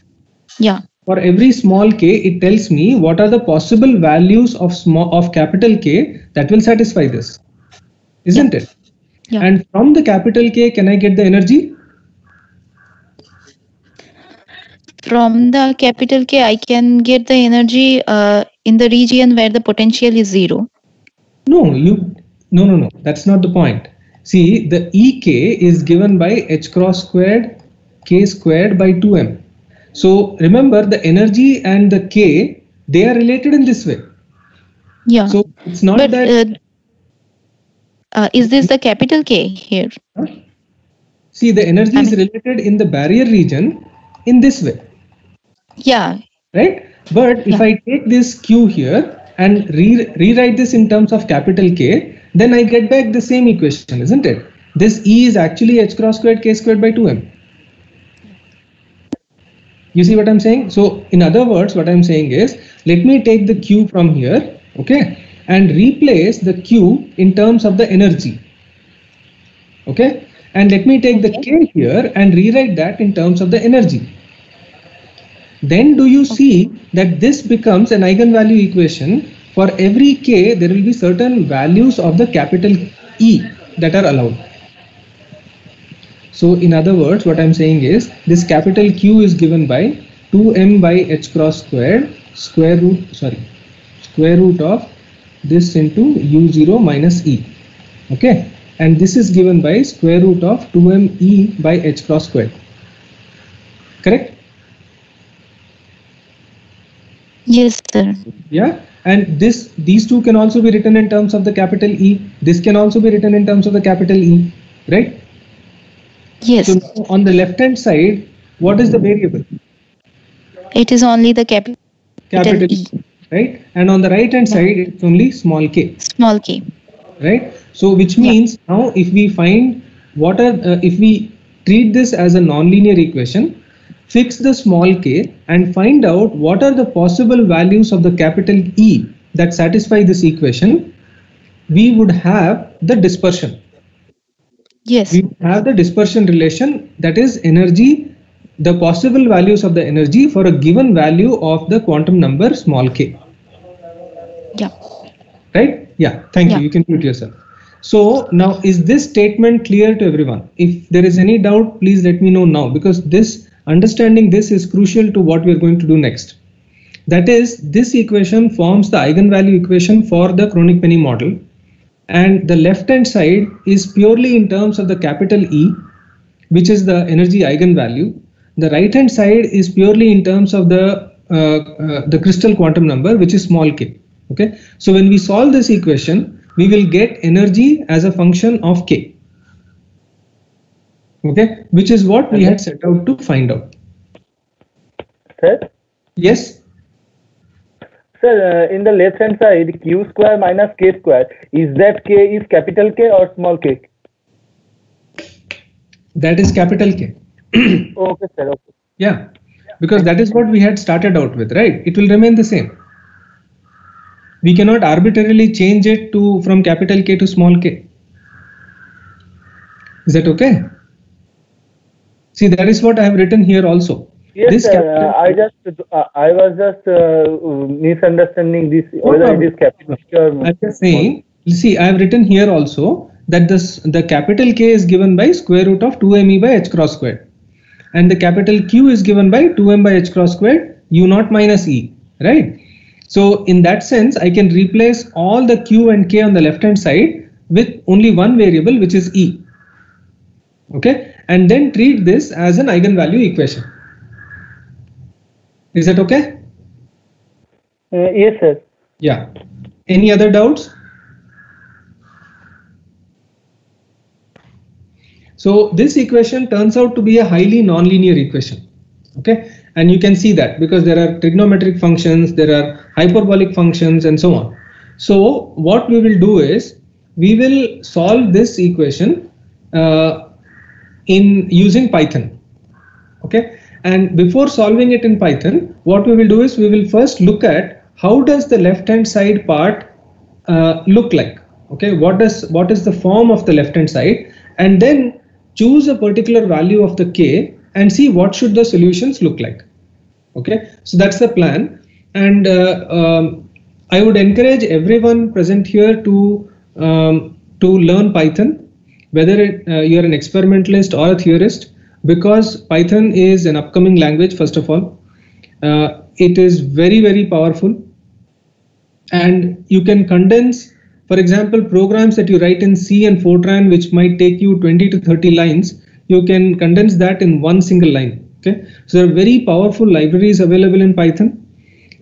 Yeah. For every small k, it tells me what are the possible values of small of capital K that will satisfy this, isn't yeah. it? Yeah. And from the capital K, can I get the energy? From the capital K, I can get the energy uh, in the region where the potential is zero. No, you. No, no, no. That's not the point. See, the E K is given by h cross squared k squared by two m. So remember, the energy and the k, they are related in this way. Yeah. So it's not but, that. Uh, uh, is this the capital K here? Huh? See, the energy I mean, is related in the barrier region in this way. Yeah. Right. But yeah. if I take this Q here and re rewrite this in terms of capital K, then I get back the same equation, isn't it? This E is actually h cross squared k squared by two m. You see what I'm saying? So in other words, what I'm saying is, let me take the Q from here, okay, and replace the Q in terms of the energy. Okay, and let me take the K here and rewrite that in terms of the energy. Then do you see that this becomes an eigenvalue equation? For every K, there will be certain values of the capital E that are allowed. So in other words, what I'm saying is this capital Q is given by two m by h cross squared square root, sorry, square root of this into u zero minus E. Okay, and this is given by square root of two m E by h cross squared. Correct? Yes, sir. Yeah, and this, these two can also be written in terms of the capital E. This can also be written in terms of the capital E, right? Yes. So on the left hand side, what is the variable? It is only the capital, capital E. Right, and on the right hand side, it's only small k. Small k. Right. So which means yeah. now if we find what are uh, if we treat this as a nonlinear equation, fix the small k and find out what are the possible values of the capital E that satisfy this equation, we would have the dispersion. Yes. We have the dispersion relation, that is energy, the possible values of the energy for a given value of the quantum number small k. Yeah. Right? Yeah. Thank yeah. you. You can mute yourself. So now, is this statement clear to everyone? If there is any doubt, please let me know now, because this understanding this is crucial to what we are going to do next. That is, this equation forms the eigenvalue equation for the Kronig-Penney model, and the left hand side is purely in terms of the capital E, which is the energy eigenvalue. The right hand side is purely in terms of the uh, uh, the crystal quantum number, which is small k. Okay, so when we solve this equation, we will get energy as a function of k. Okay, which is what we had set out to find out. Sir? Yes? Sir, uh, in the left hand side, q square minus k square, is that k is capital K or small k? That is capital K. Okay, sir. Okay. Yeah, because that is what we had started out with, right? It will remain the same. We cannot arbitrarily change it to from capital K to small k. Is that okay? See, that is what I have written here also. Yes, this sir, uh, I just uh, I was just uh, misunderstanding this. No whether problem. It is capital K or I'm just saying. See, I have written here also that this the capital K is given by square root of two m e by h cross squared, and the capital Q is given by two m by h cross squared u naught minus E. Right. So in that sense, I can replace all the Q and K on the left hand side with only one variable, which is E. Okay, and then treat this as an eigenvalue equation. Is that okay? Uh, yes, sir. Yeah. Any other doubts? So this equation turns out to be a highly nonlinear equation. Okay, and you can see that because there are trigonometric functions, there are hyperbolic functions, and so on. So what we will do is we will solve this equation uh, in using Python. Okay, and before solving it in Python, what we will do is we will first look at how does the left hand side part uh, look like. Okay, what does what is the form of the left hand side, and then choose a particular value of the k and see what should the solutions look like. Okay, so that's the plan, and uh, um, I would encourage everyone present here to um, to learn Python, whether it, uh, you're an experimentalist or a theorist, because Python is an upcoming language. First of all, uh, it is very very powerful, and you can condense, for example, programs that you write in C and Fortran, which might take you twenty to thirty lines, you can condense that in one single line. Okay, so there are very powerful libraries available in Python,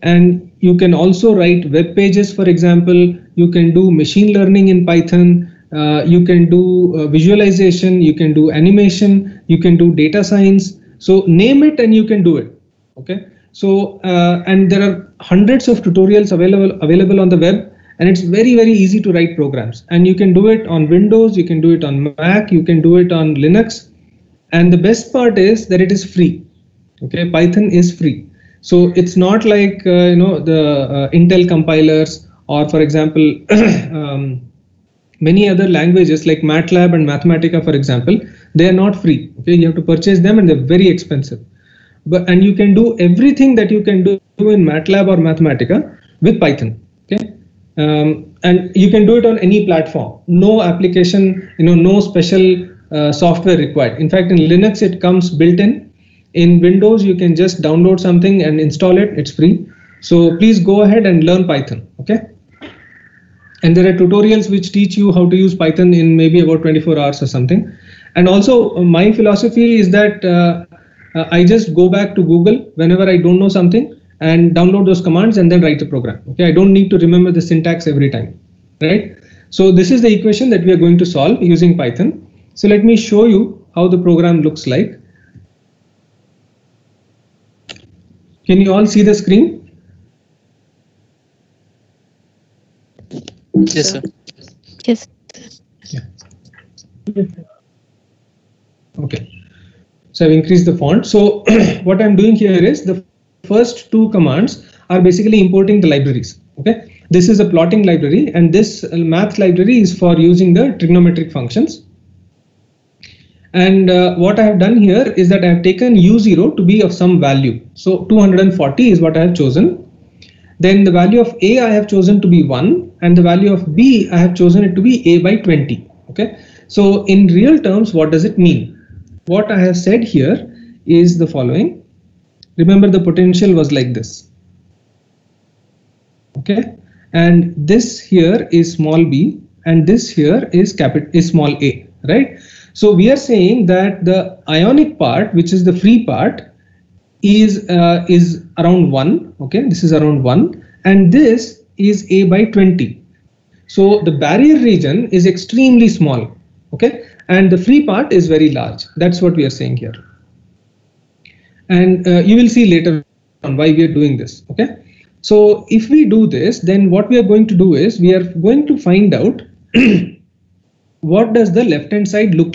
and you can also write web pages. For example, you can do machine learning in Python, uh, you can do uh, visualization, you can do animation, you can do data science. So name it and you can do it. Okay, so uh, and there are hundreds of tutorials available available on the web, and it's very very easy to write programs, and you can do it on Windows, you can do it on Mac, you can do it on Linux, and the best part is that it is free. Okay, Python is free, so it's not like uh, you know the uh, Intel compilers or, for example, um, Many other languages like MATLAB and Mathematica, for example, they are not free. Okay, you have to purchase them and they're very expensive. But, and you can do everything that you can do in MATLAB or Mathematica with Python. Okay, um, and you can do it on any platform. No application, you know, no special uh, software required. In fact, in Linux, it comes built in. In Windows, you can just download something and install it. It's free. So please go ahead and learn Python. Okay. And there are tutorials which teach you how to use Python in maybe about twenty-four hours or something. And also my philosophy is that uh, I just go back to Google whenever I don't know something and download those commands and then write the program. Okay, I don't need to remember the syntax every time, right? So this is the equation that we are going to solve using Python. So let me show you how the program looks like. Can you all see the screen? Yes, sir. Yes. Yeah. Okay. So I've increased the font. So what I'm doing here is the first two commands are basically importing the libraries. Okay. This is a plotting library and this math library is for using the trigonometric functions. And uh, what I have done here is that I have taken u zero to be of some value. So two hundred forty is what I have chosen. Then the value of a I have chosen to be one and the value of b I have chosen it to be a by twenty. Okay. So in real terms, what does it mean? What I have said here is the following. Remember, the potential was like this. Okay. And this here is small b and this here is capital is small a, right? So we are saying that the ionic part, which is the free part, is uh, is around one. Okay. This is around one and this is a by twenty. So the barrier region is extremely small. Okay. And the free part is very large. That's what we are saying here. And uh, you will see later on why we are doing this. Okay. So if we do this, then what we are going to do is we are going to find out what does the left hand side look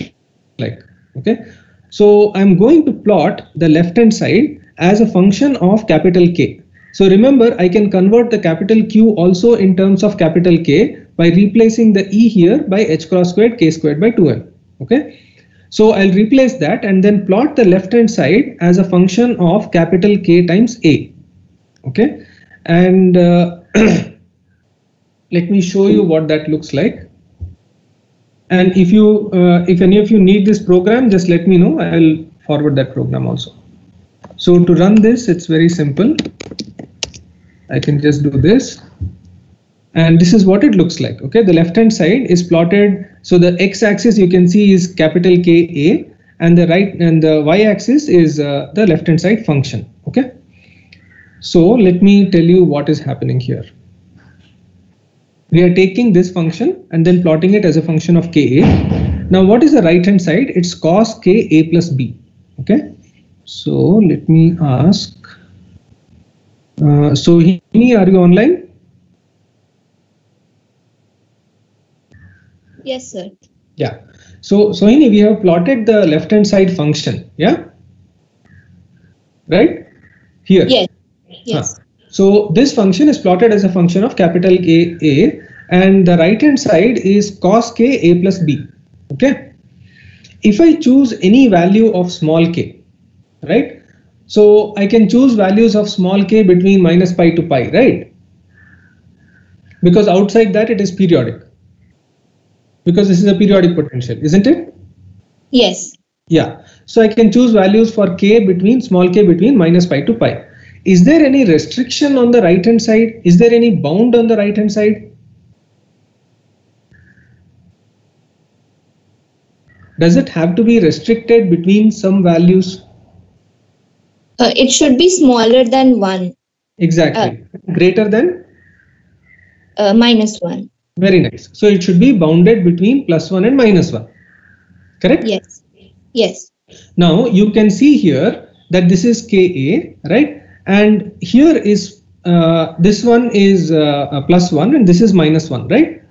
like. Okay. So I'm going to plot the left hand side as a function of capital K. So remember, I can convert the capital Q also in terms of capital K by replacing the E here by h cross squared k squared by two m. Okay. So I'll replace that and then plot the left hand side as a function of capital K times A. Okay. And uh, let me show you what that looks like. And if you, uh, if any of you need this program, just let me know. I'll forward that program also. So to run this, it's very simple. I can just do this. And this is what it looks like. Okay, the left hand side is plotted. So the x axis you can see is capital K A and the right and the y axis is uh, the left hand side function. Okay, so let me tell you what is happening here. We are taking this function and then plotting it as a function of K A. Now what is the right hand side? It's cos K A plus B. Okay, so let me ask. Uh, so Hini, are you online? Yes, sir. Yeah. So, so Sohini, we have plotted the left hand side function. Yeah. Right here. Yes. Yes. Huh. So this function is plotted as a function of capital K A and the right hand side is cos K A plus B. Okay. If I choose any value of small k, right? So I can choose values of small k between minus pi to pi, right? Because outside that it is periodic. Because this is a periodic potential, isn't it? Yes. Yeah. So I can choose values for k between small k between minus pi to pi. Is there any restriction on the right hand side? Is there any bound on the right hand side? Does it have to be restricted between some values? Uh, it should be smaller than one. Exactly. Uh, Greater than? Uh, minus one. Very nice. So it should be bounded between plus one and minus one. Correct? Yes. Yes. Now you can see here that this is K A, right? And here is uh, this one is uh, plus one and this is minus one, right?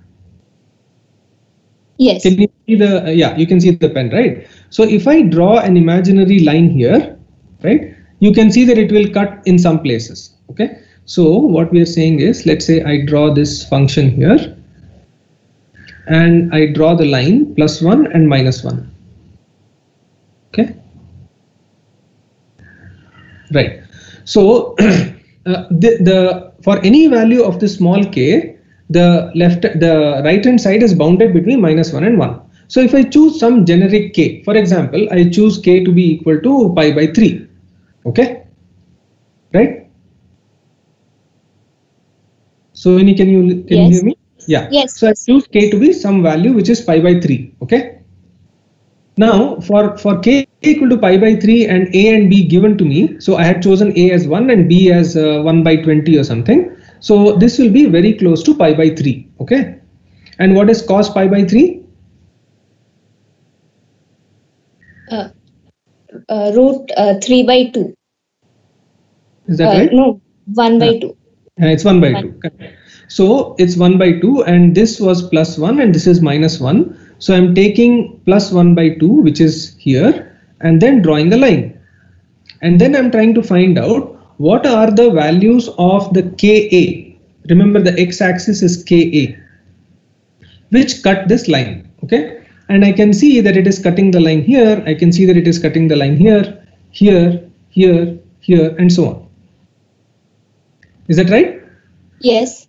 Yes. Can you see the, uh, yeah, you can see the pen, right? So if I draw an imaginary line here, right, you can see that it will cut in some places. Okay. So what we are saying is, let's say I draw this function here. and I draw the line plus one and minus one. Okay. Right. So uh, the, the for any value of the small k, the left the right hand side is bounded between minus one and one. So if I choose some generic k, for example, I choose k to be equal to pi by three. Okay. Right. So Sohini, can you can yes. you hear me? Yeah. Yes. So I choose k to be some value which is pi by three. Okay. Now for for k equal to pi by three and a and b given to me, so I had chosen a as one and b as uh, one by twenty or something. So this will be very close to pi by three. Okay. And what is cos pi by three? Uh, uh, root uh, three by two. Is that uh, right? No, one by yeah. two. Uh, it's one by one. two. So it's one by two and this was plus one and this is minus one. So I'm taking plus one by two, which is here, and then drawing a line. And then I'm trying to find out what are the values of the K A. Remember the x-axis is K A, which cut this line. Okay. And I can see that it is cutting the line here. I can see that it is cutting the line here, here, here, here, and so on. Is that right? Yes.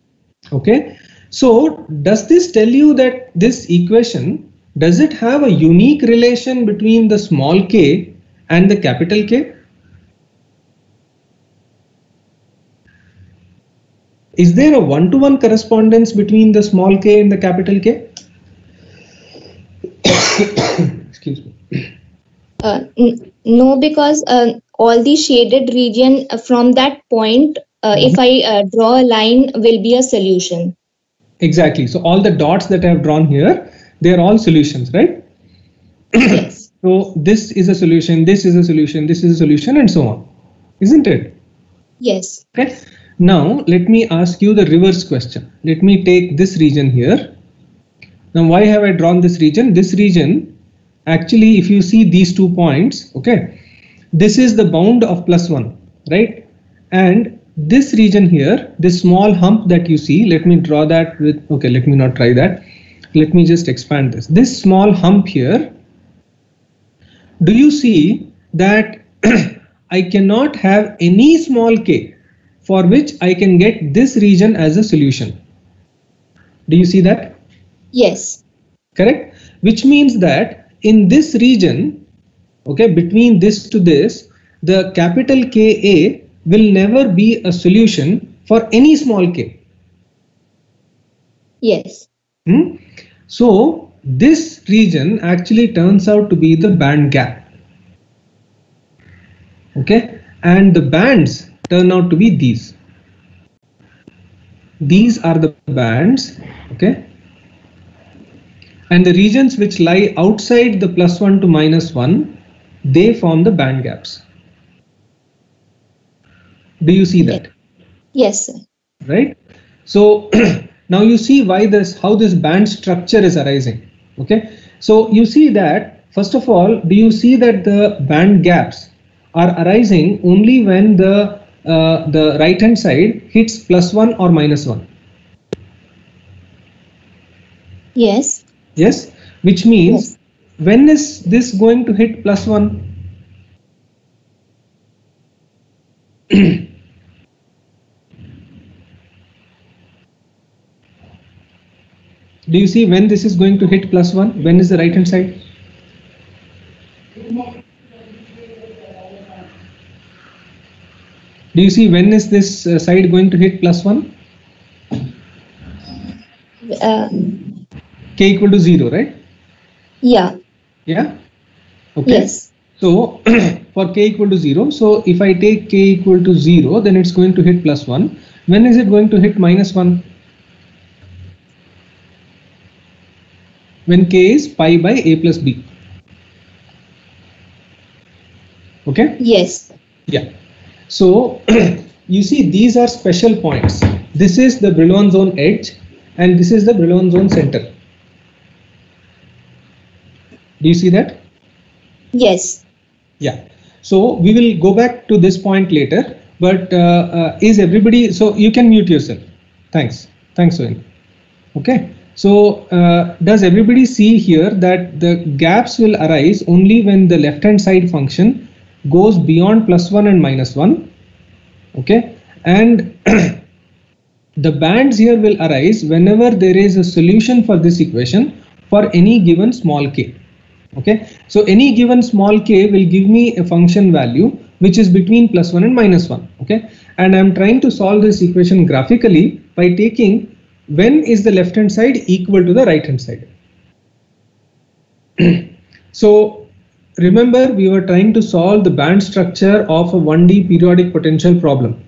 Okay. So does this tell you that this equation, does it have a unique relation between the small k and the capital K? Is there a one-to-one correspondence between the small k and the capital K? Excuse me. Uh, no, because uh, all the shaded region from that point, Uh, if I uh, draw a line, will be a solution. Exactly. So all the dots that I have drawn here, they are all solutions, right? Yes. So this is a solution, this is a solution, this is a solution, and so on, isn't it? Yes. Okay. Now let me ask you the reverse question. Let me take this region here. Now why have I drawn this region? This region, actually, if you see these two points, okay, this is the bound of plus one, right? And this region here, this small hump that you see, let me draw that with, okay, let me not try that. Let me just expand this. This small hump here, do you see that I cannot have any small k for which I can get this region as a solution? Do you see that? Yes. Correct? Which means that in this region, okay, between this to this, the capital K A will never be a solution for any small k. Yes. Hmm? So this region actually turns out to be the band gap. Okay. And the bands turn out to be these. These are the bands. Okay. And the regions which lie outside the plus one to minus one, they form the band gaps. Do you see that? Yes, sir. Right. So now you see why this, how this band structure is arising. Okay. So you see that, first of all, do you see that the band gaps are arising only when the, uh, the right hand side hits plus one or minus one? Yes. Yes. Which means yes. When is this going to hit plus one? Do you see when this is going to hit plus one? When is the right hand side? Do you see when is this uh, side going to hit plus one? Uh, K equal to zero, right? Yeah. Yeah? Okay. Yes. So for K equal to zero, so if I take K equal to zero, then it's going to hit plus one. When is it going to hit minus one? When k is pi by a plus b. Okay. Yes. Yeah. So you see, these are special points. This is the Brillouin zone edge and this is the Brillouin zone center. Do you see that? Yes. Yeah. So we will go back to this point later, but uh, uh, is everybody, so you can mute yourself. Thanks. Thanks, Sohin. Okay. So uh, does everybody see here that the gaps will arise only when the left hand side function goes beyond plus one and minus one? Okay, and the bands here will arise whenever there is a solution for this equation for any given small k. Okay, so any given small k will give me a function value which is between plus one and minus one. Okay, and I'm trying to solve this equation graphically by taking when is the left hand side equal to the right hand side. So remember, we were trying to solve the band structure of a one D periodic potential problem,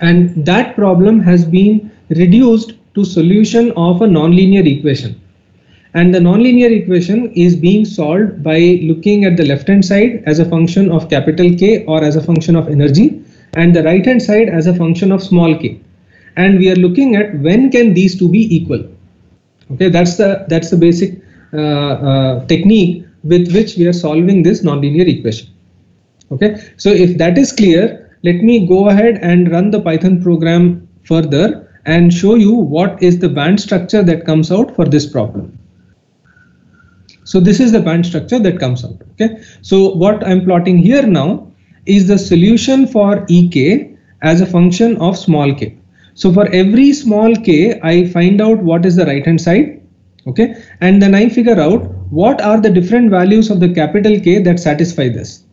and that problem has been reduced to solution of a nonlinear equation, and the nonlinear equation is being solved by looking at the left hand side as a function of capital K or as a function of energy, and the right hand side as a function of small k, and we are looking at when can these two be equal. Okay, that's the that's the basic uh, uh, technique with which we are solving this nonlinear equation. Okay, so if that is clear, let me go ahead and run the Python program further and show you what is the band structure that comes out for this problem. So this is the band structure that comes out. Okay, so what I'm plotting here now is the solution for E K as a function of small k. So for every small k, I find out what is the right hand side. Okay, and then I figure out what are the different values of the capital K that satisfy this.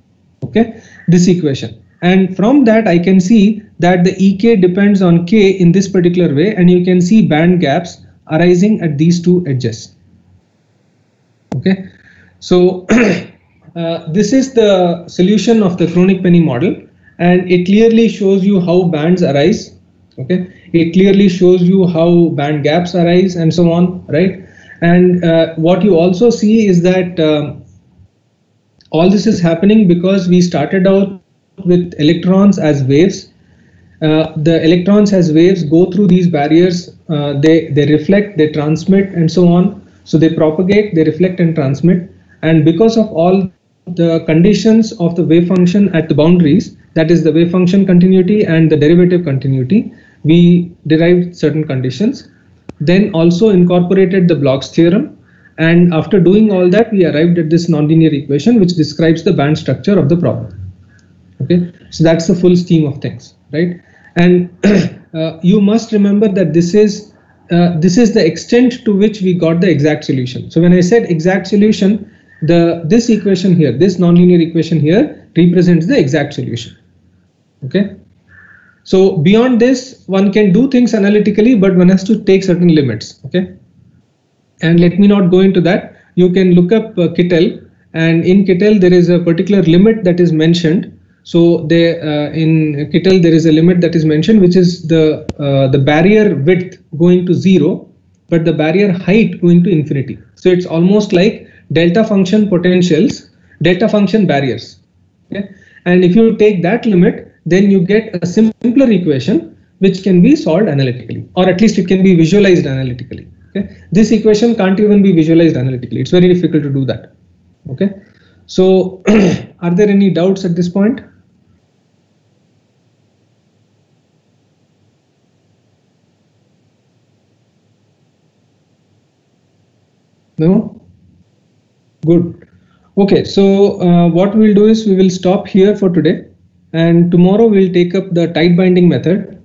Okay, this equation. And from that I can see that the E K depends on K in this particular way, and you can see band gaps arising at these two edges. Okay, so uh, this is the solution of the Kronig-Penney model, and it clearly shows you how bands arise. Okay, it clearly shows you how band gaps arise and so on, right? And uh, what you also see is that uh, all this is happening because we started out with electrons as waves. Uh, the electrons as waves go through these barriers, uh, they, they reflect, they transmit and so on. So they propagate, they reflect and transmit, and because of all the conditions of the wave function at the boundaries, that is the wave function continuity and the derivative continuity, we derived certain conditions, then also incorporated the Bloch's theorem, and after doing all that we arrived at this nonlinear equation which describes the band structure of the problem. Okay, so that's the full scheme of things, right? And uh, you must remember that this is uh, this is the extent to which we got the exact solution. So when I said exact solution, the this equation here, this nonlinear equation here represents the exact solution. Okay, so beyond this one can do things analytically, but one has to take certain limits. Okay, and let me not go into that. You can look up uh, Kittel, and in Kittel there is a particular limit that is mentioned. So they, uh, in Kittel there is a limit that is mentioned which is the, uh, the barrier width going to zero but the barrier height going to infinity. So it's almost like delta function potentials, delta function barriers. Okay? And if you take that limit, then you get a simpler equation which can be solved analytically, or at least it can be visualized analytically. Okay? This equation can't even be visualized analytically. It's very difficult to do that. Okay? So are there any doubts at this point? No? Good. Okay, so uh, what we'll do is we will stop here for today, and tomorrow we'll take up the tight binding method.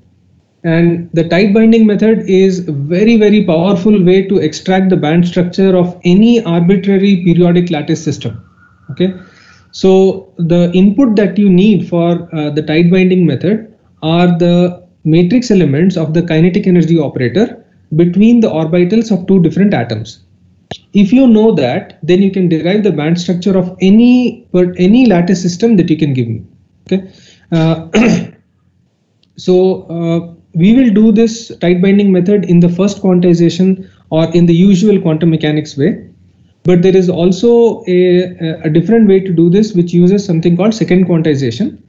And the tight binding method is a very very powerful way to extract the band structure of any arbitrary periodic lattice system. Okay, so the input that you need for uh, the tight binding method are the matrix elements of the kinetic energy operator between the orbitals of two different atoms. If you know that, then you can derive the band structure of any any lattice system that you can give me. Okay, uh, so uh, we will do this tight binding method in the first quantization or in the usual quantum mechanics way, but there is also a, a different way to do this which uses something called second quantization,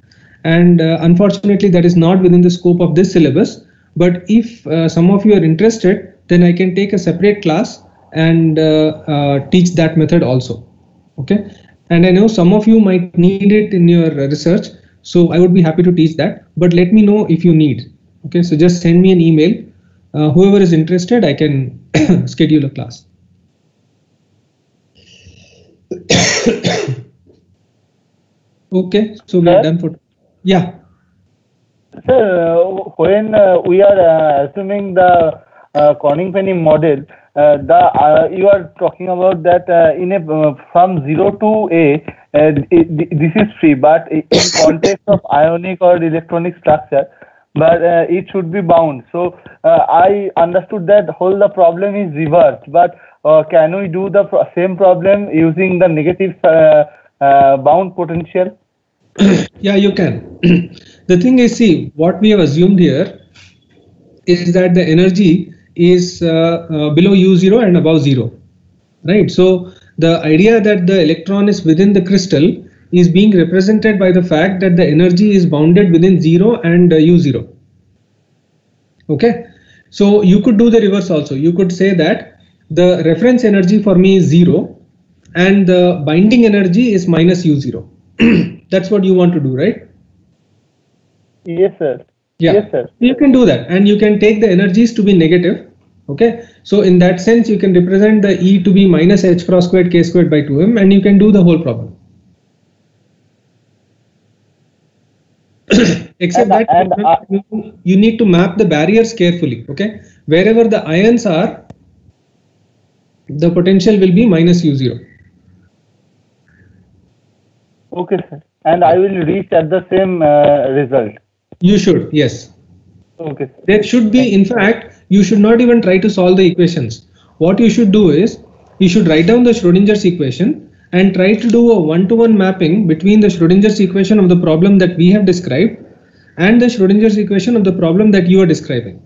and uh, unfortunately that is not within the scope of this syllabus, but if uh, some of you are interested, then I can take a separate class and uh, uh, teach that method also. Okay, and I know some of you might need it in your research, so I would be happy to teach that, but let me know if you need. Okay, so just send me an email Uh, whoever is interested, I can schedule a class. Okay, so we are done for. Yeah. Sir, when uh, we are uh, assuming the uh, Kronig-Penney model, uh, the uh, you are talking about that uh, in a uh, from zero to a uh, this is free, but in context of ionic or electronic structure, but uh, it should be bound. So uh, I understood that whole the problem is reversed, but uh, can we do the pro same problem using the negative uh, uh, bound potential? Yeah, you can. The thing is, see, what we have assumed here is that the energy is uh, uh, below U zero and above zero, right? So the idea that the electron is within the crystal is being represented by the fact that the energy is bounded within zero and uh, U zero. Okay, so you could do the reverse also. You could say that the reference energy for me is zero and the binding energy is minus U zero. That's what you want to do, right? Yes, sir. Yeah. Yes, sir. You can do that, and you can take the energies to be negative. Okay, so in that sense, you can represent the E to be minus h cross squared k squared by two m, and you can do the whole problem. Except and, that and, uh, you, you need to map the barriers carefully. Okay, wherever the ions are, the potential will be minus U zero. Okay, sir. And I will reach at the same uh, result. You should, yes. Okay. There should be, in fact, you should not even try to solve the equations. What you should do is, you should write down the Schrödinger's equation and try to do a one-to-one mapping between the Schrödinger's equation of the problem that we have described and the Schrödinger's equation of the problem that you are describing.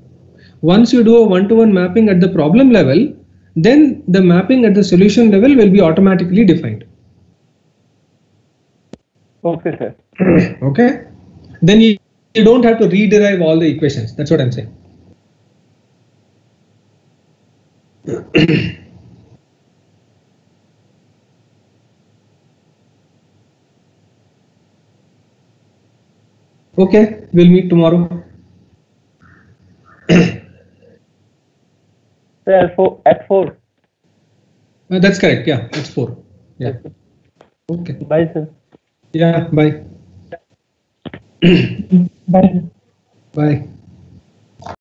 Once you do a one-to-one mapping at the problem level, then the mapping at the solution level will be automatically defined. Okay, sir. Okay, then you, you don't have to rederive all the equations. That's what I'm saying. Okay, we'll meet tomorrow. Sir, at four. Uh, that's correct. Yeah, it's four. Yeah. Okay. Bye, sir. Yeah, bye. Bye. Bye.